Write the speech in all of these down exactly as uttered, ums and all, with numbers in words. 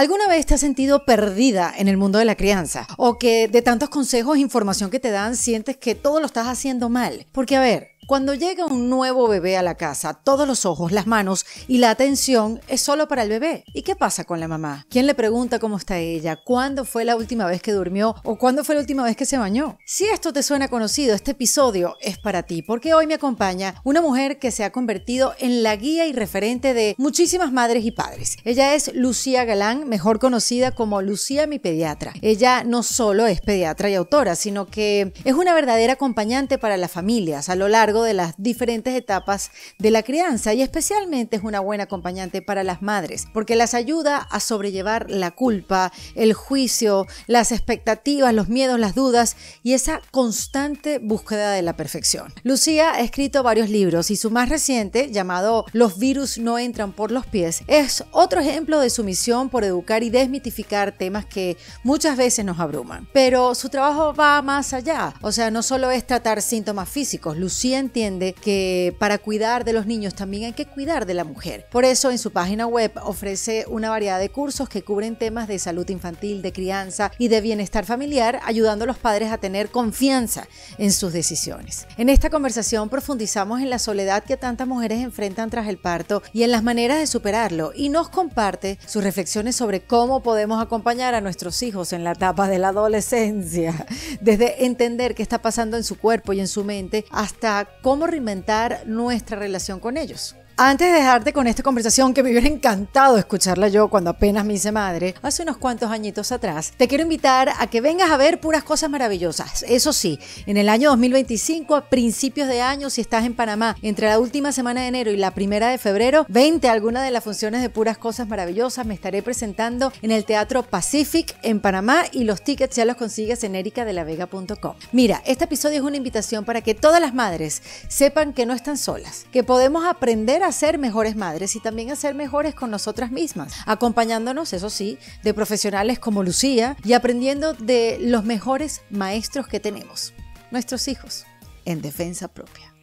¿Alguna vez te has sentido perdida en el mundo de la crianza? ¿O que de tantos consejos e información que te dan sientes que todo lo estás haciendo mal? Porque a ver, cuando llega un nuevo bebé a la casa, todos los ojos, las manos y la atención es solo para el bebé. ¿Y qué pasa con la mamá? ¿Quién le pregunta cómo está ella? ¿Cuándo fue la última vez que durmió? ¿O cuándo fue la última vez que se bañó? Si esto te suena conocido, este episodio es para ti, porque hoy me acompaña una mujer que se ha convertido en la guía y referente de muchísimas madres y padres. Ella es Lucía Galán, mejor conocida como Lucía, mi pediatra. Ella no solo es pediatra y autora, sino que es una verdadera acompañante para las familias a lo largo de las diferentes etapas de la crianza, y especialmente es una buena acompañante para las madres porque las ayuda a sobrellevar la culpa, el juicio, las expectativas, los miedos, las dudas y esa constante búsqueda de la perfección. Lucía ha escrito varios libros y su más reciente, llamado Los virus no entran por los pies, es otro ejemplo de su misión por educar y desmitificar temas que muchas veces nos abruman. Pero su trabajo va más allá, o sea, no solo es tratar síntomas físicos. Lucía entiende que para cuidar de los niños también hay que cuidar de la mujer. Por eso en su página web ofrece una variedad de cursos que cubren temas de salud infantil, de crianza y de bienestar familiar, ayudando a los padres a tener confianza en sus decisiones. En esta conversación profundizamos en la soledad que tantas mujeres enfrentan tras el parto y en las maneras de superarlo, y nos comparte sus reflexiones sobre cómo podemos acompañar a nuestros hijos en la etapa de la adolescencia, desde entender qué está pasando en su cuerpo y en su mente hasta cómo reinventar nuestra relación con ellos. Antes de dejarte con esta conversación, que me hubiera encantado escucharla yo cuando apenas me hice madre, hace unos cuantos añitos atrás, te quiero invitar a que vengas a ver Puras Cosas Maravillosas. Eso sí, en el año dos mil veinticinco, a principios de año, si estás en Panamá, entre la última semana de enero y la primera de febrero, vente a alguna de las funciones de Puras Cosas Maravillosas. Me estaré presentando en el Teatro Pacific en Panamá y los tickets ya los consigues en erica de la vega punto com. Mira, este episodio es una invitación para que todas las madres sepan que no están solas, que podemos aprender a a ser mejores madres y también a ser mejores con nosotras mismas, acompañándonos, eso sí, de profesionales como Lucía y aprendiendo de los mejores maestros que tenemos, nuestros hijos, en defensa propia.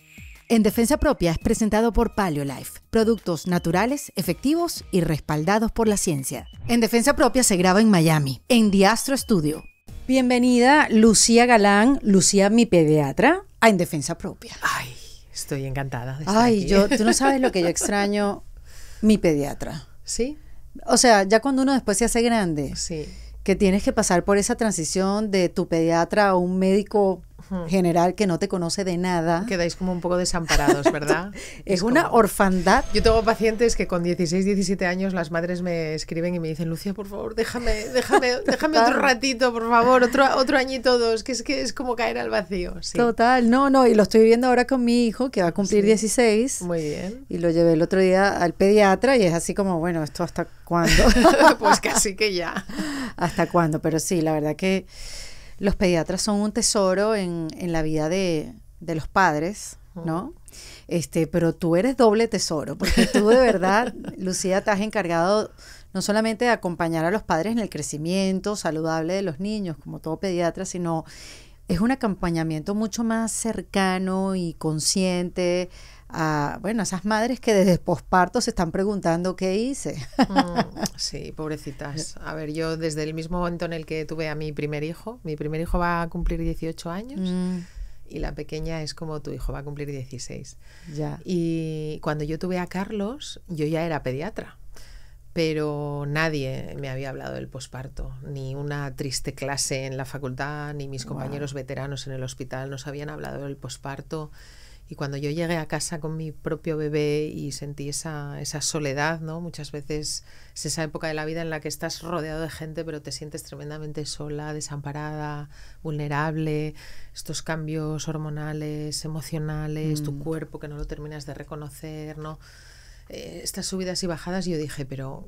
En Defensa Propia es presentado por PaleoLife, productos naturales, efectivos y respaldados por la ciencia. En Defensa Propia se graba en Miami, en Diastro Studio. Bienvenida, Lucía Galán, Lucía, mi pediatra, a En Defensa Propia. Ay, estoy encantada de estar Ay, aquí. Yo, tú no sabes lo que yo extraño mi pediatra. ¿Sí? O sea, ya cuando uno después se hace grande, sí, que tienes que pasar por esa transición de tu pediatra a un médico general que no te conoce de nada. Quedáis como un poco desamparados, ¿verdad? es, es una como... orfandad. Yo tengo pacientes que con dieciséis, diecisiete años las madres me escriben y me dicen: Lucía, por favor, déjame, déjame, déjame otro ratito, por favor, otro, otro añito, dos, que es que es como caer al vacío. Sí. Total, no, no, y lo estoy viviendo ahora con mi hijo que va a cumplir sí. dieciséis. Muy bien. Y lo llevé el otro día al pediatra y es así como, bueno, ¿esto hasta cuándo? Pues casi que ya. ¿Hasta cuándo? Pero sí, la verdad que los pediatras son un tesoro en, en la vida de, de los padres, ¿no? Este, pero tú eres doble tesoro, porque tú de verdad, Lucía, te has encargado no solamente de acompañar a los padres en el crecimiento saludable de los niños, como todo pediatra, sino es un acompañamiento mucho más cercano y consciente a, bueno, esas madres que desde posparto se están preguntando qué hice. Mm, sí, pobrecitas. A ver, yo desde el mismo momento en el que tuve a mi primer hijo, mi primer hijo va a cumplir dieciocho años mm. y la pequeña es como tu hijo, va a cumplir dieciséis. Ya. Y cuando yo tuve a Carlos, yo ya era pediatra, pero nadie me había hablado del posparto, ni una triste clase en la facultad, ni mis compañeros wow. veteranos en el hospital nos habían hablado del posparto. Y cuando yo llegué a casa con mi propio bebé y sentí esa, esa soledad, ¿no? Muchas veces es esa época de la vida en la que estás rodeado de gente, pero te sientes tremendamente sola, desamparada, vulnerable. Estos cambios hormonales, emocionales, mm. tu cuerpo que no lo terminas de reconocer, ¿no? Eh, estas subidas y bajadas. Y yo dije, pero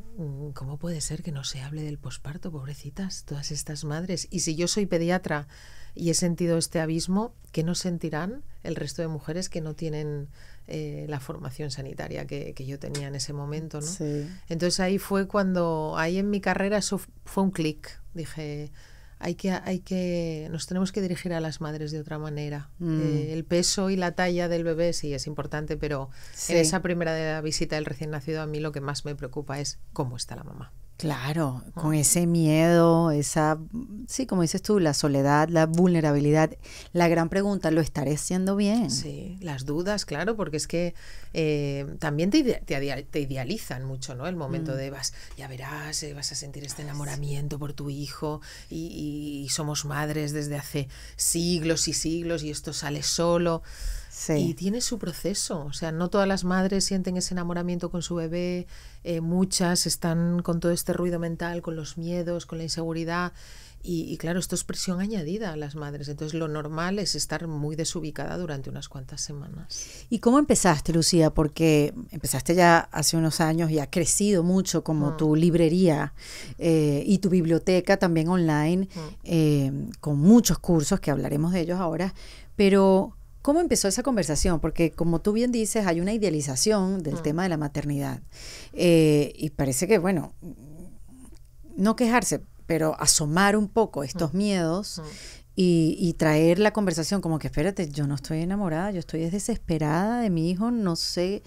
¿cómo puede ser que no se hable del posparto, pobrecitas, todas estas madres? Y si yo soy pediatra y he sentido este abismo, ¿qué no sentirán el resto de mujeres que no tienen eh, la formación sanitaria que, que yo tenía en ese momento, ¿no? Sí. Entonces ahí fue cuando, ahí en mi carrera eso fue un clic. Dije, hay que, hay que, nos tenemos que dirigir a las madres de otra manera. Mm. Eh, el peso y la talla del bebé sí es importante, pero sí. en esa primera de la visita del recién nacido a mí lo que más me preocupa es cómo está la mamá. Claro, ah. con ese miedo, esa, sí, como dices tú, la soledad, la vulnerabilidad. La gran pregunta, ¿lo estaré haciendo bien? Sí, las dudas, claro, porque es que eh, también te, ide te, te idealizan mucho, ¿no? El momento mm. de, vas, ya verás, eh, vas a sentir este enamoramiento por tu hijo y, y, y somos madres desde hace siglos y siglos y esto sale solo. Sí. Y tiene su proceso, o sea, no todas las madres sienten ese enamoramiento con su bebé, eh, muchas están con todo este ruido mental, con los miedos, con la inseguridad y, y claro, esto es presión añadida a las madres, entonces lo normal es estar muy desubicada durante unas cuantas semanas. ¿Y cómo empezaste, Lucía? Porque empezaste ya hace unos años y ha crecido mucho como mm. tu librería eh, y tu biblioteca también online, mm. eh, con muchos cursos que hablaremos de ellos ahora, pero... ¿Cómo empezó esa conversación? Porque como tú bien dices, hay una idealización del mm. tema de la maternidad. Eh, y parece que, bueno, no quejarse, pero asomar un poco estos mm. miedos mm. Y, y traer la conversación como que, espérate, yo no estoy enamorada, yo estoy desesperada de mi hijo, no sé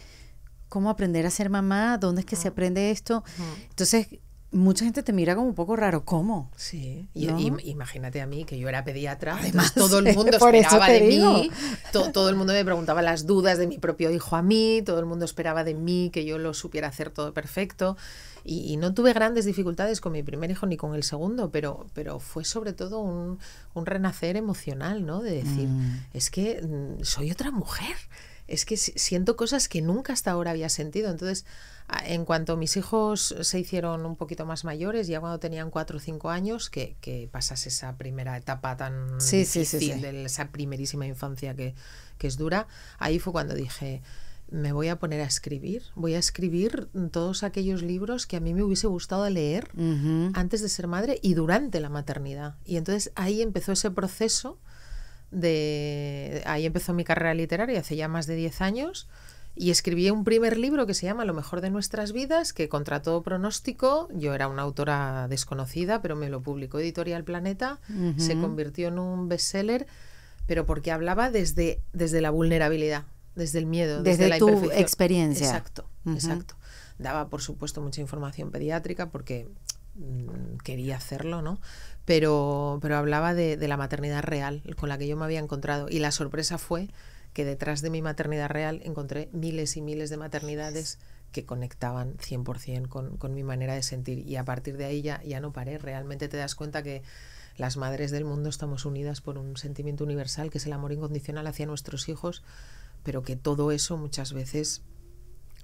cómo aprender a ser mamá, dónde es que mm. se aprende esto. Mm. Entonces... mucha gente te mira como un poco raro, ¿cómo? Sí, ¿no? y, y, imagínate a mí, que yo era pediatra, además todo el mundo esperaba de digo. mí, to, todo el mundo me preguntaba las dudas de mi propio hijo a mí, todo el mundo esperaba de mí que yo lo supiera hacer todo perfecto, y, y no tuve grandes dificultades con mi primer hijo ni con el segundo, pero, pero fue sobre todo un, un renacer emocional, ¿no? De decir, mm. es que soy otra mujer. Es que siento cosas que nunca hasta ahora había sentido. Entonces, en cuanto mis hijos se hicieron un poquito más mayores, ya cuando tenían cuatro o cinco años, que, que pasas esa primera etapa tan sí, difícil, sí, sí, sí. de esa primerísima infancia que, que es dura, ahí fue cuando dije, me voy a poner a escribir. Voy a escribir todos aquellos libros que a mí me hubiese gustado leer uh-huh. antes de ser madre y durante la maternidad. Y entonces ahí empezó ese proceso. De, ahí empezó mi carrera literaria hace ya más de diez años y escribí un primer libro que se llama Lo mejor de nuestras vidas, que contra todo pronóstico, yo era una autora desconocida, pero me lo publicó Editorial Planeta, uh-huh. se convirtió en un bestseller, pero porque hablaba desde, desde la vulnerabilidad, desde el miedo, desde, desde la tu experiencia. Exacto, uh-huh. exacto. Daba, por supuesto, mucha información pediátrica porque... quería hacerlo, ¿no? Pero, pero hablaba de, de la maternidad real con la que yo me había encontrado y la sorpresa fue que detrás de mi maternidad real encontré miles y miles de maternidades que conectaban cien por cien con, con mi manera de sentir y a partir de ahí ya, ya no paré, realmente te das cuenta que las madres del mundo estamos unidas por un sentimiento universal que es el amor incondicional hacia nuestros hijos, pero que todo eso muchas veces...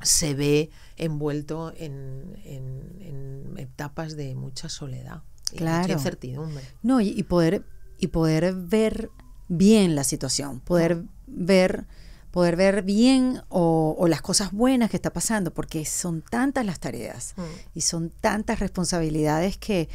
se ve envuelto en, en, en etapas de mucha soledad y claro. mucha incertidumbre. No, y, y, poder, y poder ver bien la situación, poder ver, poder ver bien o, o las cosas buenas que está pasando, porque son tantas las tareas mm. y son tantas responsabilidades que...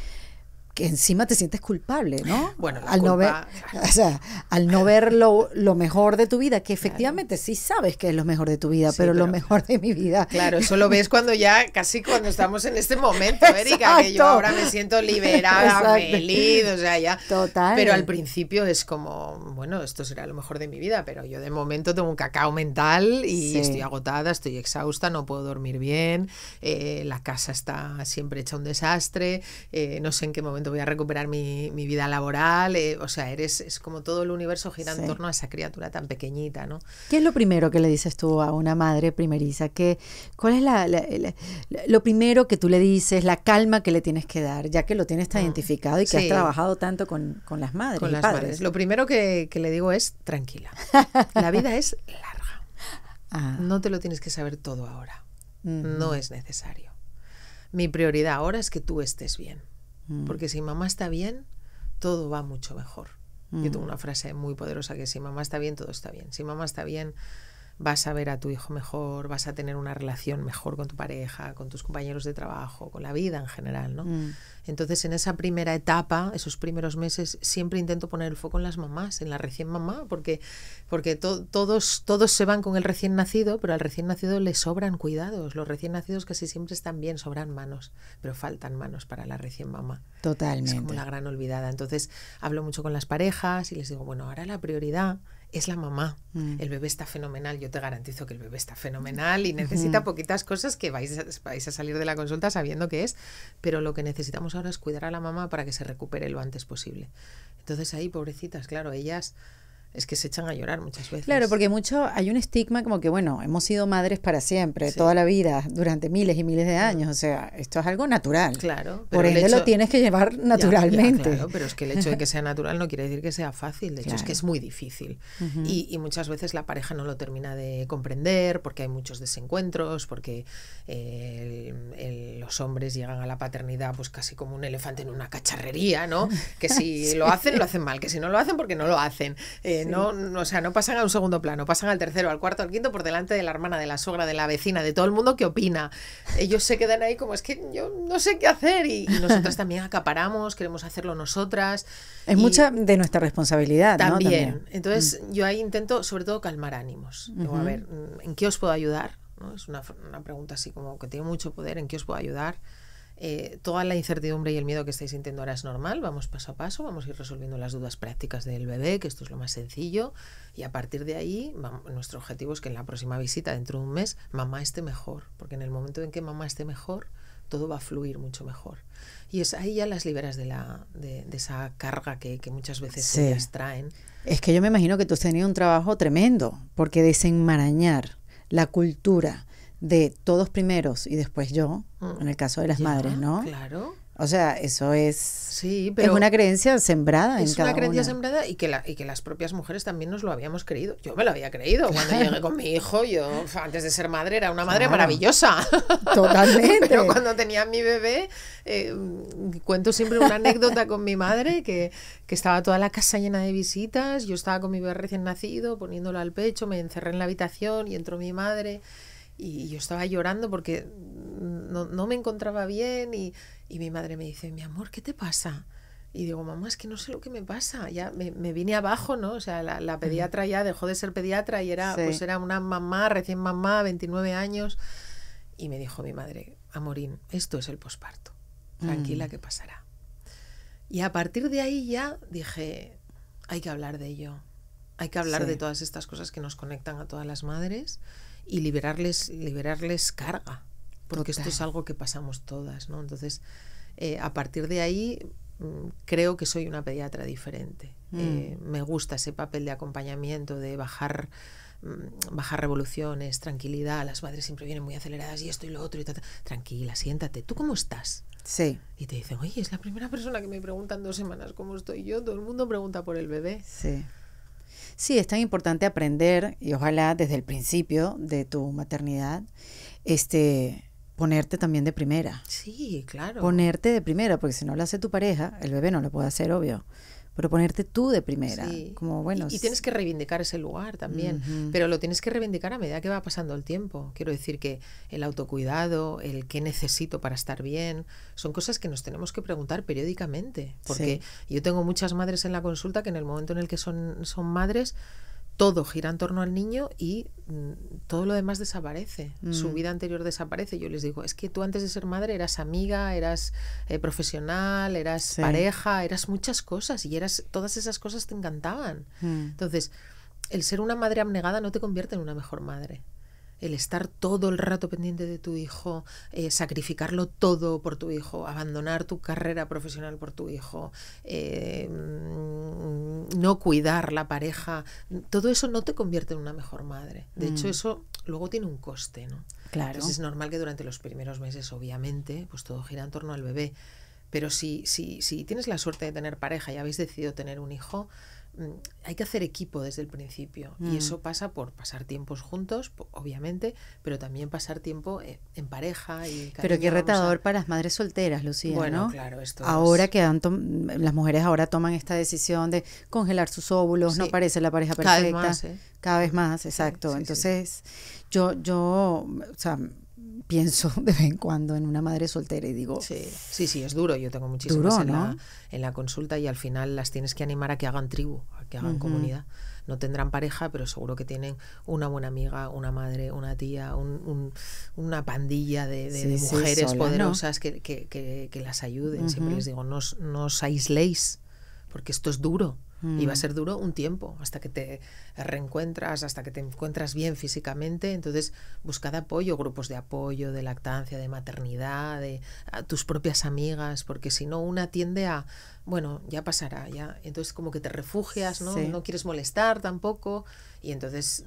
que encima te sientes culpable, ¿no? Bueno, la al, culpa, no ver, claro. o sea, al no ver lo, lo mejor de tu vida, que efectivamente claro. sí sabes que es lo mejor de tu vida, sí, pero, pero lo mejor de mi vida. Claro, eso lo ves cuando ya, casi cuando estamos en este momento, Erika, que yo ahora me siento liberada, exacto. feliz, o sea, ya. Total. Pero al principio es como, bueno, esto será lo mejor de mi vida, pero yo de momento tengo un cacao mental y sí. estoy agotada, estoy exhausta, no puedo dormir bien, eh, la casa está siempre hecha un desastre, eh, no sé en qué momento voy a recuperar mi, mi vida laboral, eh, o sea, eres es como todo el universo gira sí. en torno a esa criatura tan pequeñita, ¿no? ¿Qué es lo primero que le dices tú a una madre primeriza? ¿Qué, ¿Cuál es la, la, la, lo primero que tú le dices, la calma que le tienes que dar, ya que lo tienes tan ah, identificado y que sí. has trabajado tanto con, con las madres con y las padres? Madres. Lo primero que, que le digo es, tranquila, la vida es larga, ah. no te lo tienes que saber todo ahora, mm. no es necesario. Mi prioridad ahora es que tú estés bien. Porque si mamá está bien, todo va mucho mejor. Mm. Yo tengo una frase muy poderosa que si mamá está bien, todo está bien. Si mamá está bien, vas a ver a tu hijo mejor, vas a tener una relación mejor con tu pareja, con tus compañeros de trabajo, con la vida en general, ¿no? Mm. Entonces, en esa primera etapa, esos primeros meses, siempre intento poner el foco en las mamás, en la recién mamá, porque, porque to todos, todos se van con el recién nacido, pero al recién nacido le sobran cuidados. Los recién nacidos casi siempre están bien, sobran manos, pero faltan manos para la recién mamá. Totalmente. Es como la gran olvidada. Entonces, hablo mucho con las parejas y les digo, bueno, ahora la prioridad es la mamá. Mm. El bebé está fenomenal, yo te garantizo que el bebé está fenomenal y necesita mm. poquitas cosas que vais a, vais a salir de la consulta sabiendo que es, pero lo que necesitamos ahora es cuidar a la mamá para que se recupere lo antes posible. Entonces ahí, pobrecitas, claro, ellas es que se echan a llorar muchas veces. Claro, porque mucho hay un estigma como que, bueno, hemos sido madres para siempre, sí. toda la vida, durante miles y miles de años. O sea, esto es algo natural. Claro. Por ende lo tienes que llevar naturalmente. Ya, ya, claro, pero es que el hecho de que sea natural no quiere decir que sea fácil. De hecho, claro. es que es muy difícil. Uh-huh. y, y muchas veces la pareja no lo termina de comprender porque hay muchos desencuentros, porque eh, el, el, los hombres llegan a la paternidad pues casi como un elefante en una cacharrería, ¿no? Que si sí. lo hacen, lo hacen mal. Que si no lo hacen, porque no lo hacen. Eh, No, no, o sea, no pasan a un segundo plano, pasan al tercero, al cuarto, al quinto, por delante de la hermana, de la suegra, de la vecina, de todo el mundo que opina. Ellos se quedan ahí como, es que yo no sé qué hacer, y, y nosotras también acaparamos, queremos hacerlo nosotras. Es mucha de nuestra responsabilidad, ¿no? También. Entonces mm. yo ahí intento sobre todo calmar ánimos. Digo, uh-huh. a ver, ¿en qué os puedo ayudar? ¿No? Es una, una pregunta así como que tiene mucho poder, ¿en qué os puedo ayudar? Eh, toda la incertidumbre y el miedo que estáis sintiendo ahora es normal, vamos paso a paso, vamos a ir resolviendo las dudas prácticas del bebé, que esto es lo más sencillo, y a partir de ahí vamos, nuestro objetivo es que en la próxima visita, dentro de un mes, mamá esté mejor, porque en el momento en que mamá esté mejor, todo va a fluir mucho mejor. Y es ahí ya las liberas de, la, de, de esa carga que, que muchas veces sí. ellas traen. Es que yo me imagino que tú has tenido un trabajo tremendo, porque desenmarañar la cultura de todos primeros y después yo, mm. en el caso de las ya, madres, ¿no? Claro. O sea, eso es, sí, pero es una creencia sembrada en cada una. Es una creencia sembrada y que, la, y que las propias mujeres también nos lo habíamos creído. Yo me lo había creído. Cuando llegué con mi hijo, yo antes de ser madre era una madre claro. maravillosa. Totalmente. Pero cuando tenía a mi bebé, eh, cuento siempre una anécdota con mi madre, que, que estaba toda la casa llena de visitas, yo estaba con mi bebé recién nacido, poniéndolo al pecho, me encerré en la habitación y entró mi madre. Y yo estaba llorando porque no, no me encontraba bien y, y mi madre me dice, mi amor, ¿qué te pasa? Y digo, mamá, es que no sé lo que me pasa, ya me, me vine abajo, ¿no? O sea, la, la pediatra ya dejó de ser pediatra y era, sí. pues era una mamá, recién mamá, veintinueve años. Y me dijo mi madre, amorín, esto es el posparto, tranquila mm. que pasará. Y a partir de ahí ya dije, hay que hablar de ello, hay que hablar sí. de todas estas cosas que nos conectan a todas las madres y liberarles, liberarles carga, porque Total. Esto es algo que pasamos todas, ¿no? Entonces, eh, a partir de ahí creo que soy una pediatra diferente. Mm. Eh, me gusta ese papel de acompañamiento, de bajar, bajar revoluciones, tranquilidad. Las madres siempre vienen muy aceleradas y esto y lo otro y ta, ta. Tranquila, siéntate, ¿tú cómo estás? Sí. Y te dicen, oye, es la primera persona que me pregunta en dos semanas cómo estoy yo, todo el mundo pregunta por el bebé. Sí. Sí, es tan importante aprender, y ojalá desde el principio de tu maternidad, este, ponerte también de primera. Sí, claro. Ponerte de primera, porque si no lo hace tu pareja, el bebé no lo puede hacer, obvio. Pero ponerte tú de primera. Sí. Como, bueno, y, y tienes que reivindicar ese lugar también. Uh-huh. Pero lo tienes que reivindicar a medida que va pasando el tiempo. Quiero decir que el autocuidado, el qué necesito para estar bien, son cosas que nos tenemos que preguntar periódicamente. Porque sí. yo tengo muchas madres en la consulta que en el momento en el que son, son madres, todo gira en torno al niño y todo lo demás desaparece, mm. su vida anterior desaparece. Yo les digo, es que tú antes de ser madre eras amiga, eras eh, profesional, eras sí. pareja, eras muchas cosas y eras todas esas cosas te encantaban. Mm. Entonces, el ser una madre abnegada no te convierte en una mejor madre. El estar todo el rato pendiente de tu hijo, eh, sacrificarlo todo por tu hijo, abandonar tu carrera profesional por tu hijo, eh, no cuidar la pareja, todo eso no te convierte en una mejor madre. De mm. hecho, eso luego tiene un coste, ¿no? Claro. Entonces es normal que durante los primeros meses, obviamente, pues todo gira en torno al bebé. Pero si, si, si tienes la suerte de tener pareja y habéis decidido tener un hijo, hay que hacer equipo desde el principio mm. y eso pasa por pasar tiempos juntos, obviamente, pero también pasar tiempo en, en pareja. Y cariño, pero qué retador a... para las madres solteras, Lucía, bueno, ¿no? Claro, esto ahora es... que han tom... las mujeres ahora toman esta decisión de congelar sus óvulos, sí. no parece la pareja perfecta. Cada vez más, ¿eh? Cada vez más, exacto. Sí, sí, entonces, sí. yo, yo, o sea, pienso de vez en cuando en una madre soltera y digo... Sí, sí, sí es duro. Yo tengo muchísimas duro, ¿no? en, la, en la consulta y al final las tienes que animar a que hagan tribu, a que hagan uh-huh. comunidad. No tendrán pareja, pero seguro que tienen una buena amiga, una madre, una tía, un, un, una pandilla de, de, sí, de mujeres sí, sola, poderosas ¿no? que, que, que, que las ayuden. Uh-huh. Siempre les digo, no os, no os aisléis. porque esto es duro. Mm. Y va a ser duro un tiempo, hasta que te reencuentras, hasta que te encuentras bien físicamente. Entonces, buscad apoyo, grupos de apoyo, de lactancia, de maternidad, de a tus propias amigas, porque si no, una tiende a, bueno, ya pasará, ya. Entonces, como que te refugias, ¿no? Sí. No quieres molestar tampoco. Y entonces,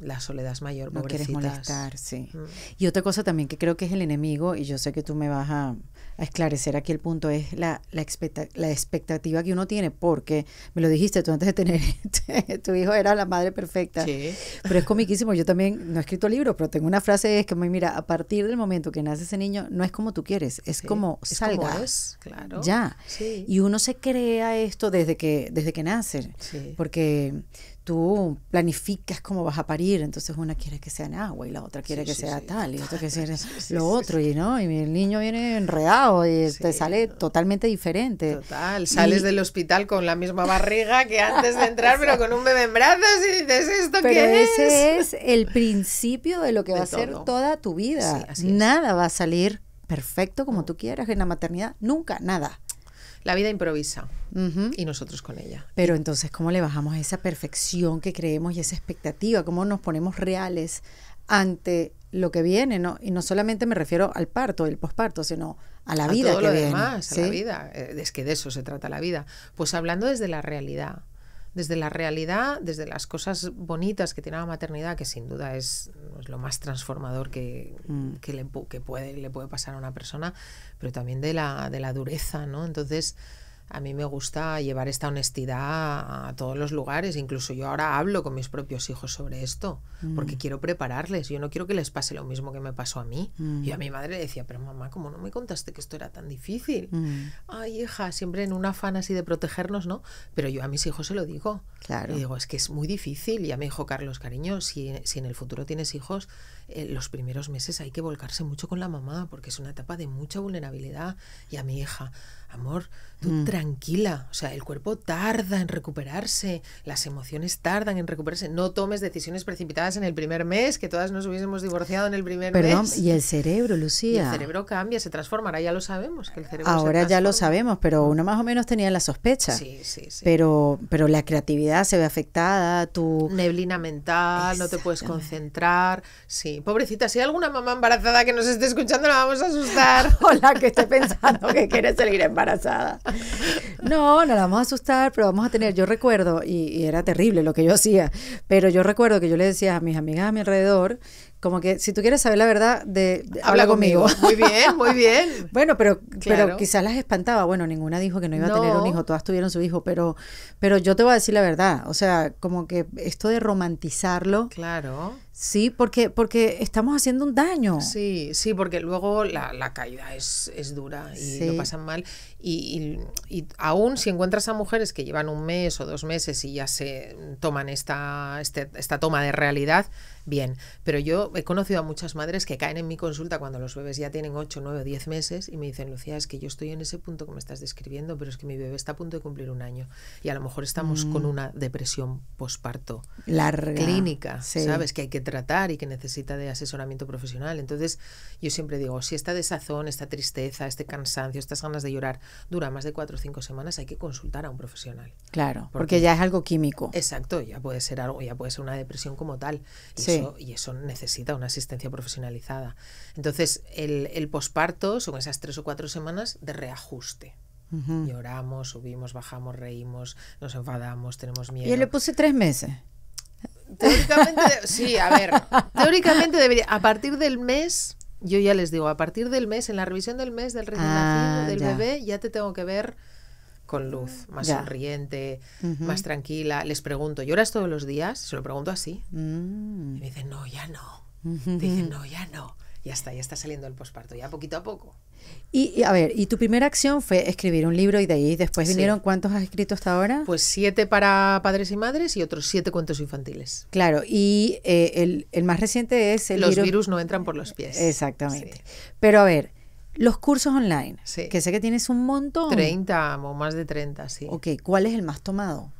la soledad es mayor, no pobrecitas. No quieres molestar, sí. Mm. Y otra cosa también que creo que es el enemigo, y yo sé que tú me vas a, a esclarecer aquí el punto, es la, la, expecta la expectativa que uno tiene, porque me lo dijiste tú antes de tener tu hijo, era la madre perfecta. Sí. Pero es comiquísimo. Yo también no he escrito libros, pero tengo una frase, es que mira, a partir del momento que nace ese niño, no es como tú quieres, es sí. como es salga. Como es, claro. Ya. Sí. Y uno se crea esto desde que, desde que nace, sí. porque tú planificas cómo vas a parir, entonces una quiere que sea en agua y la otra quiere sí, que sí, sea sí. tal, y otra que sea sí, sí, lo otro, sí, sí. y no, y el niño viene enredado y sí, te sale no. totalmente diferente. Total, sales y... del hospital con la misma barriga que antes de entrar, pero con un bebé en brazos y dices, ¿esto pero qué es? Pero ese es el principio de lo que de va todo. a ser toda tu vida. Sí, nada va a salir perfecto como tú quieras en la maternidad, nunca, nada. La vida improvisa uh-huh. y nosotros con ella. Pero entonces, ¿cómo le bajamos a esa perfección que creemos y esa expectativa? ¿Cómo nos ponemos reales ante lo que viene? ¿No? Y no solamente me refiero al parto, el posparto, sino a la a vida todo que lo viene. Demás, ¿sí? A la vida. Es que de eso se trata la vida. Pues hablando desde la realidad. Desde la realidad, desde las cosas bonitas que tiene la maternidad, que sin duda es, es lo más transformador que, mm. que, le, que puede, le puede pasar a una persona, pero también de la, de la dureza, ¿no? Entonces, a mí me gusta llevar esta honestidad a, a todos los lugares. Incluso yo ahora hablo con mis propios hijos sobre esto, mm. porque quiero prepararles. Yo no quiero que les pase lo mismo que me pasó a mí. Mm. Yo a mi madre le decía, pero mamá, ¿cómo no me contaste que esto era tan difícil? Mm. Ay, hija, siempre en un afán así de protegernos, ¿no? Pero yo a mis hijos se lo digo. Claro. Y digo, es que es muy difícil. Y ya me dijo Carlos, cariño, si, si en el futuro tienes hijos, eh, los primeros meses hay que volcarse mucho con la mamá, porque es una etapa de mucha vulnerabilidad. Y a mi hija, amor, tú mm. tranquila, o sea, el cuerpo tarda en recuperarse, las emociones tardan en recuperarse, no tomes decisiones precipitadas en el primer mes, que todas nos hubiésemos divorciado en el primer Perdón, mes. Perdón, y el cerebro, Lucía. Y el cerebro cambia, se transforma, ahora ya lo sabemos. Que el cerebro ahora ya lo sabemos, pero uno más o menos tenía la sospecha. Sí, sí, sí. Pero, pero la creatividad se ve afectada, tu... Neblina mental, no te puedes concentrar, sí. Pobrecita, si hay alguna mamá embarazada que nos esté escuchando, la vamos a asustar. O la que esté pensando que quiere salir embarazada. No, no la vamos a asustar, pero vamos a tener, yo recuerdo, y, y era terrible lo que yo hacía, pero yo recuerdo que yo le decía a mis amigas a mi alrededor, como que si tú quieres saber la verdad, de, de habla, habla conmigo. conmigo. Muy bien, muy bien. Bueno, pero, claro. pero quizás las espantaba. Bueno, ninguna dijo que no iba no. a tener un hijo, todas tuvieron su hijo, pero, pero yo te voy a decir la verdad. O sea, como que esto de romantizarlo. Claro. Sí, porque, porque estamos haciendo un daño. Sí, sí, porque luego la, la caída es, es dura y sí. lo pasan mal. Y, y, y aún si encuentras a mujeres que llevan un mes o dos meses y ya se toman esta, este, esta toma de realidad, bien. Pero yo he conocido a muchas madres que caen en mi consulta cuando los bebés ya tienen ocho, nueve, diez meses y me dicen, Lucía, es que yo estoy en ese punto que me estás describiendo, pero es que mi bebé está a punto de cumplir un año y a lo mejor estamos mm. con una depresión posparto larga, clínica, sí. ¿sabes? Que hay que tratar y que necesita de asesoramiento profesional. Entonces yo siempre digo, si esta desazón, esta tristeza, este cansancio, estas ganas de llorar dura más de cuatro o cinco semanas, hay que consultar a un profesional. Claro, porque, porque ya es algo químico. Exacto, ya puede ser algo, ya puede ser una depresión como tal y, sí. eso, y eso necesita una asistencia profesionalizada. Entonces el, el posparto son esas tres o cuatro semanas de reajuste. Uh-huh. Lloramos, subimos, bajamos, reímos, nos enfadamos, tenemos miedo. Yo le puse tres meses. Teóricamente, sí, a ver, teóricamente debería, a partir del mes, yo ya les digo, a partir del mes, en la revisión del mes del recién ah, nacido, del ya. bebé, ya te tengo que ver con luz, más ya. sonriente, uh-huh. más tranquila. Les pregunto, ¿lloras todos los días? Se lo pregunto así. Mm. Y me dicen, no, ya no. Uh-huh. Te dicen, no, ya no. Ya está, ya está saliendo el posparto, ya poquito a poco. Y, y a ver, y tu primera acción fue escribir un libro y de ahí después vinieron, sí. ¿cuántos has escrito hasta ahora? Pues siete para padres y madres y otros siete cuentos infantiles. Claro, y eh, el, el más reciente es... el Los libro... virus no entran por los pies. Exactamente. Sí. Pero a ver, los cursos online, sí. que sé que tienes un montón. treinta o más de treinta, sí. Ok, ¿cuál es el más tomado?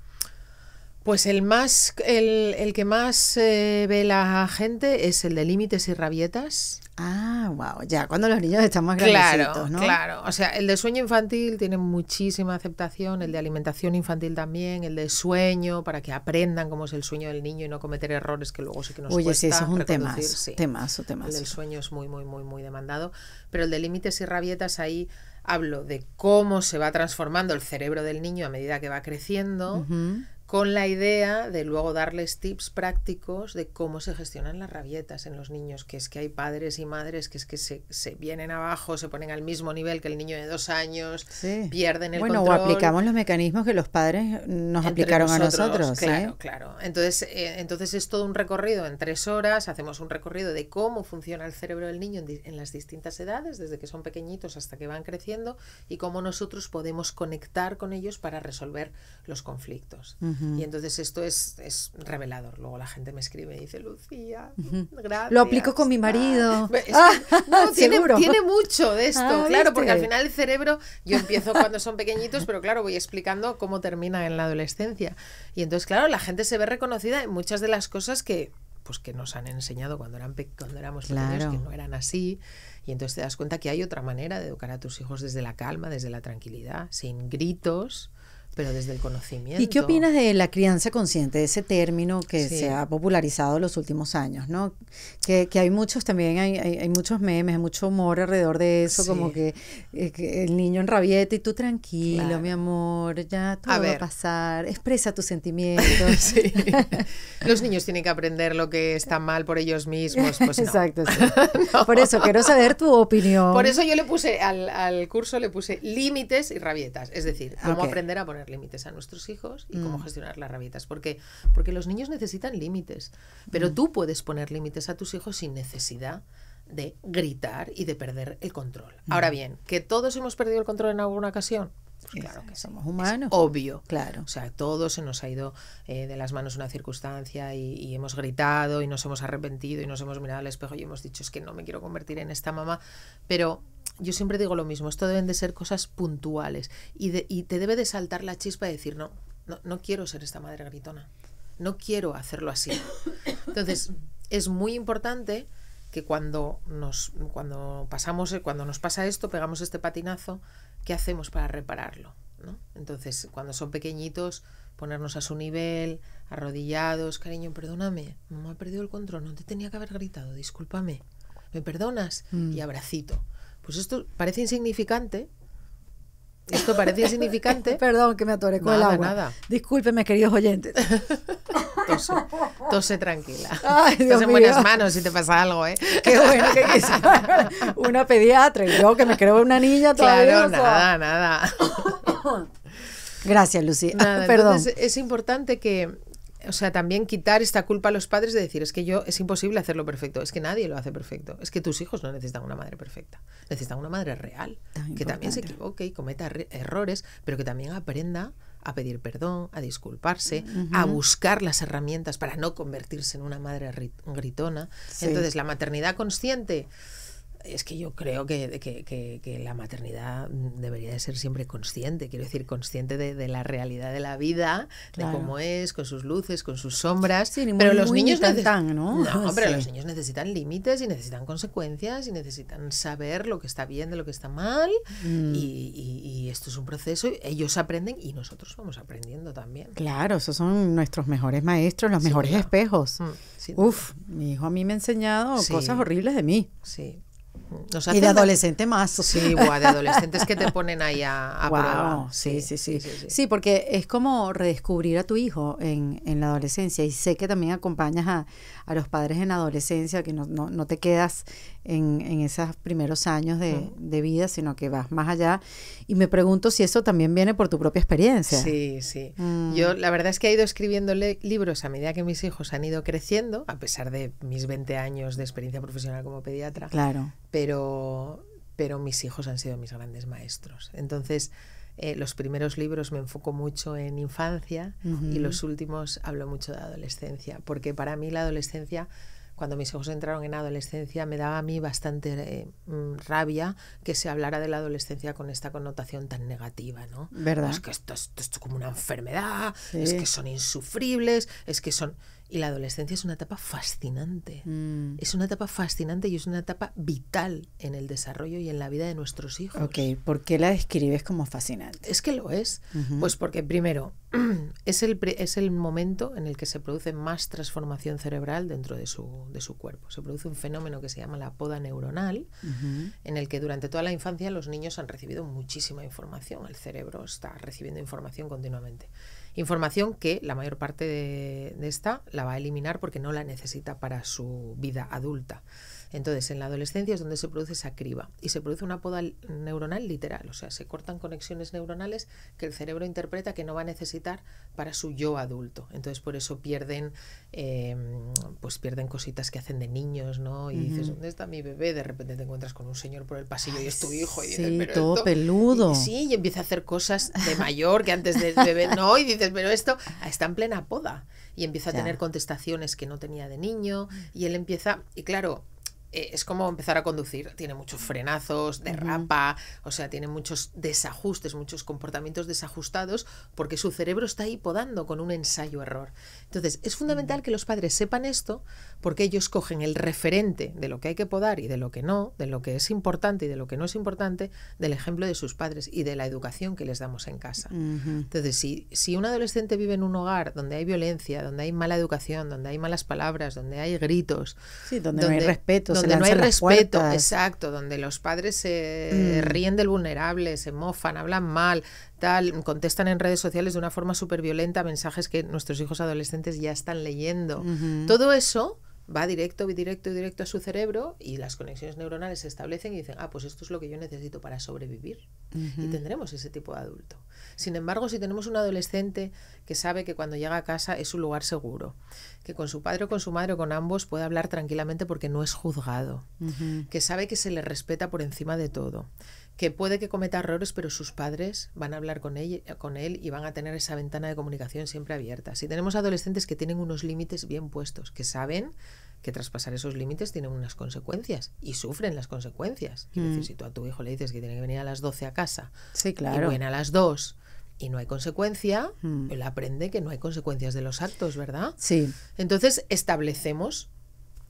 Pues el, más, el, el que más eh, ve la gente es el de Límites y Rabietas. Ah, wow, ya, cuando los niños están más grandecitos, claro, ¿no? Claro, o sea, el de sueño infantil tiene muchísima aceptación, el de alimentación infantil también, el de sueño, para que aprendan cómo es el sueño del niño y no cometer errores que luego sí que nos Oye, cuesta. Oye, sí, eso es un temazo, sí. temazo, temazo. El del sueño es muy, muy, muy, muy demandado, pero el de Límites y Rabietas ahí hablo de cómo se va transformando el cerebro del niño a medida que va creciendo, uh-huh. con la idea de luego darles tips prácticos de cómo se gestionan las rabietas en los niños, que es que hay padres y madres que es que se, se vienen abajo, se ponen al mismo nivel que el niño de dos años, sí. pierden el bueno, control. Bueno, o aplicamos los mecanismos que los padres nos aplicaron nosotros, a nosotros. Claro, ¿eh? claro. Entonces, eh, entonces es todo un recorrido en tres horas, hacemos un recorrido de cómo funciona el cerebro del niño en, di en las distintas edades, desde que son pequeñitos hasta que van creciendo, y cómo nosotros podemos conectar con ellos para resolver los conflictos. Mm. Y entonces esto es, es revelador. Luego la gente me escribe y dice, Lucía, uh-huh. gracias. Lo aplico con mi marido. Ah, es, ah, no, tiene, tiene mucho de esto, ah, claro, ¿viste? Porque al final el cerebro, yo empiezo cuando son pequeñitos, pero claro, voy explicando cómo termina en la adolescencia. Y entonces, claro, la gente se ve reconocida en muchas de las cosas que, pues, que nos han enseñado cuando, eran pe cuando éramos claro. pequeños, que no eran así. Y entonces te das cuenta que hay otra manera de educar a tus hijos desde la calma, desde la tranquilidad, sin gritos, pero desde el conocimiento. ¿Y qué opinas de la crianza consciente, de ese término que sí. se ha popularizado en los últimos años, ¿no? Que, que hay muchos también, hay, hay, hay muchos memes, hay mucho humor alrededor de eso, sí. como que, eh, que el niño enrabieta y tú tranquilo, claro. mi amor, ya todo a va a pasar, expresa tus sentimientos. sí. Los niños tienen que aprender lo que está mal por ellos mismos, pues no. Exacto, sí. no. Por eso quiero saber tu opinión. Por eso yo le puse, al, al curso le puse límites y rabietas, es decir, cómo okay. aprender a poner límites a nuestros hijos y mm. cómo gestionar las rabietas. ¿Por qué? Porque los niños necesitan límites, pero mm. tú puedes poner límites a tus hijos sin necesidad de gritar y de perder el control. Mm. Ahora bien, ¿que todos hemos perdido el control en alguna ocasión? Pues claro que somos humanos. Es obvio. Claro. O sea, todo se nos ha ido eh, de las manos una circunstancia y, y hemos gritado y nos hemos arrepentido y nos hemos mirado al espejo y hemos dicho, es que no me quiero convertir en esta mamá, pero yo siempre digo lo mismo, esto deben de ser cosas puntuales y, de, y te debe de saltar la chispa de decir, no, no, no quiero ser esta madre gritona, no quiero hacerlo así. Entonces, es muy importante que cuando nos, cuando pasamos, cuando nos pasa esto, pegamos este patinazo, ¿qué hacemos para repararlo? ¿No? Entonces, cuando son pequeñitos, ponernos a su nivel, arrodillados, cariño, perdóname, mamá ha perdido el control, no te tenía que haber gritado, discúlpame, ¿me perdonas? Mm. Y abracito. Pues esto parece insignificante. Esto parece insignificante. Perdón que me atoré con nada, el agua. Nada. Discúlpenme, queridos oyentes. Tose, tose tranquila. Ay, Estás Dios en mío. Buenas manos si te pasa algo, ¿eh? Qué bueno que quisiera una pediatra y yo que me creo una niña todavía. Claro, no nada, nada. Gracias, Lucía. Nada, perdón. Entonces es importante que, o sea, también quitar esta culpa a los padres de decir, es que yo, es imposible hacerlo perfecto, es que nadie lo hace perfecto, es que tus hijos no necesitan una madre perfecta, necesitan una madre real, Tan que importante. También se equivoque y cometa errores, pero que también aprenda a pedir perdón, a disculparse, uh-huh. a buscar las herramientas para no convertirse en una madre gritona. Sí. Entonces, la maternidad consciente... Es que yo creo que, que, que, que la maternidad debería de ser siempre consciente, quiero decir, consciente de, de la realidad de la vida, claro. de cómo es, con sus luces, con sus sombras. Sí, pero muy, los muy niños necesitan, ¿no? No, pero sí. los niños necesitan límites y necesitan consecuencias y necesitan saber lo que está bien de lo que está mal. Mm. Y, y, y esto es un proceso, ellos aprenden y nosotros vamos aprendiendo también. Claro, esos son nuestros mejores maestros, los sí, mejores claro. espejos. Mm, sí, Uf, claro. mi hijo a mí me ha enseñado sí. cosas horribles de mí. Sí. Y de adolescente más. Sí, wow, de adolescentes que te ponen ahí a, a wow, prueba. Sí sí sí, sí, sí, sí. Sí, porque es como redescubrir a tu hijo en, en la adolescencia. Y sé que también acompañas a, a los padres en la adolescencia, que no, no, no te quedas en, en esos primeros años de, uh-huh. de vida, sino que vas más allá. Y me pregunto si eso también viene por tu propia experiencia. Sí, sí. Mm. Yo la verdad es que he ido escribiendo libros a medida que mis hijos han ido creciendo, a pesar de mis veinte años de experiencia profesional como pediatra. Claro. Pero, pero mis hijos han sido mis grandes maestros. Entonces, eh, los primeros libros me enfoco mucho en infancia uh-huh. y los últimos hablo mucho de adolescencia, porque para mí la adolescencia cuando mis hijos entraron en adolescencia, me daba a mí bastante eh, rabia que se hablara de la adolescencia con esta connotación tan negativa, ¿no? ¿Verdad? Es que esto, esto, esto es como una enfermedad, sí. Es que son insufribles, es que son... Y la adolescencia es una etapa fascinante, mm. es una etapa fascinante y es una etapa vital en el desarrollo y en la vida de nuestros hijos. Ok, ¿por qué la describes como fascinante? Es que lo es, uh-huh. pues porque primero, es el, es el momento en el que se produce más transformación cerebral dentro de su, de su cuerpo. Se produce un fenómeno que se llama la poda neuronal, uh-huh. en el que durante toda la infancia los niños han recibido muchísima información, el cerebro está recibiendo información continuamente. Información que la mayor parte de, de esta la va a eliminar porque no la necesita para su vida adulta. Entonces, en la adolescencia es donde se produce esa criba y se produce una poda neuronal literal, o sea, se cortan conexiones neuronales que el cerebro interpreta que no va a necesitar para su yo adulto. Entonces, por eso pierden, eh, pues pierden cositas que hacen de niños, ¿no? Y uh-huh. dices, ¿dónde está mi bebé? De repente te encuentras con un señor por el pasillo y es tu hijo. Y sí, dices, pero todo esto... peludo. Y, sí, y empieza a hacer cosas de mayor que antes del bebé no, y dices, pero esto está en plena poda. Y empieza ya. a tener contestaciones que no tenía de niño y él empieza, y claro... Es como empezar a conducir, tiene muchos frenazos, derrapa, uh-huh. o sea, tiene muchos desajustes, muchos comportamientos desajustados porque su cerebro está ahí podando con un ensayo-error. Entonces, es fundamental uh-huh. que los padres sepan esto porque ellos cogen el referente de lo que hay que podar y de lo que no, de lo que es importante y de lo que no es importante, del ejemplo de sus padres y de la educación que les damos en casa. Uh-huh. Entonces, si, si un adolescente vive en un hogar donde hay violencia, donde hay mala educación, donde hay malas palabras, donde hay gritos... Sí, donde, donde no hay respeto, donde Donde no hay respeto, puertas. exacto, donde los padres se mm. ríen del vulnerable, se mofan, hablan mal, tal, contestan en redes sociales de una forma súper violenta mensajes que nuestros hijos adolescentes ya están leyendo. Uh-huh. Todo eso va directo, directo, directo a su cerebro y las conexiones neuronales se establecen y dicen, ah, pues esto es lo que yo necesito para sobrevivir. Uh-huh. Y tendremos ese tipo de adulto. Sin embargo, si tenemos un adolescente que sabe que cuando llega a casa es un lugar seguro, que con su padre o con su madre o con ambos puede hablar tranquilamente porque no es juzgado, uh-huh. que sabe que se le respeta por encima de todo, que puede que cometa errores, pero sus padres van a hablar con él, con él y van a tener esa ventana de comunicación siempre abierta. Si tenemos adolescentes que tienen unos límites bien puestos, que saben que traspasar esos límites tienen unas consecuencias y sufren las consecuencias. Quiero mm. decir, si tú a tu hijo le dices que tiene que venir a las doce a casa, sí, claro. y viene a las dos y no hay consecuencia, mm. él aprende que no hay consecuencias de los actos, ¿verdad? Sí. Entonces establecemos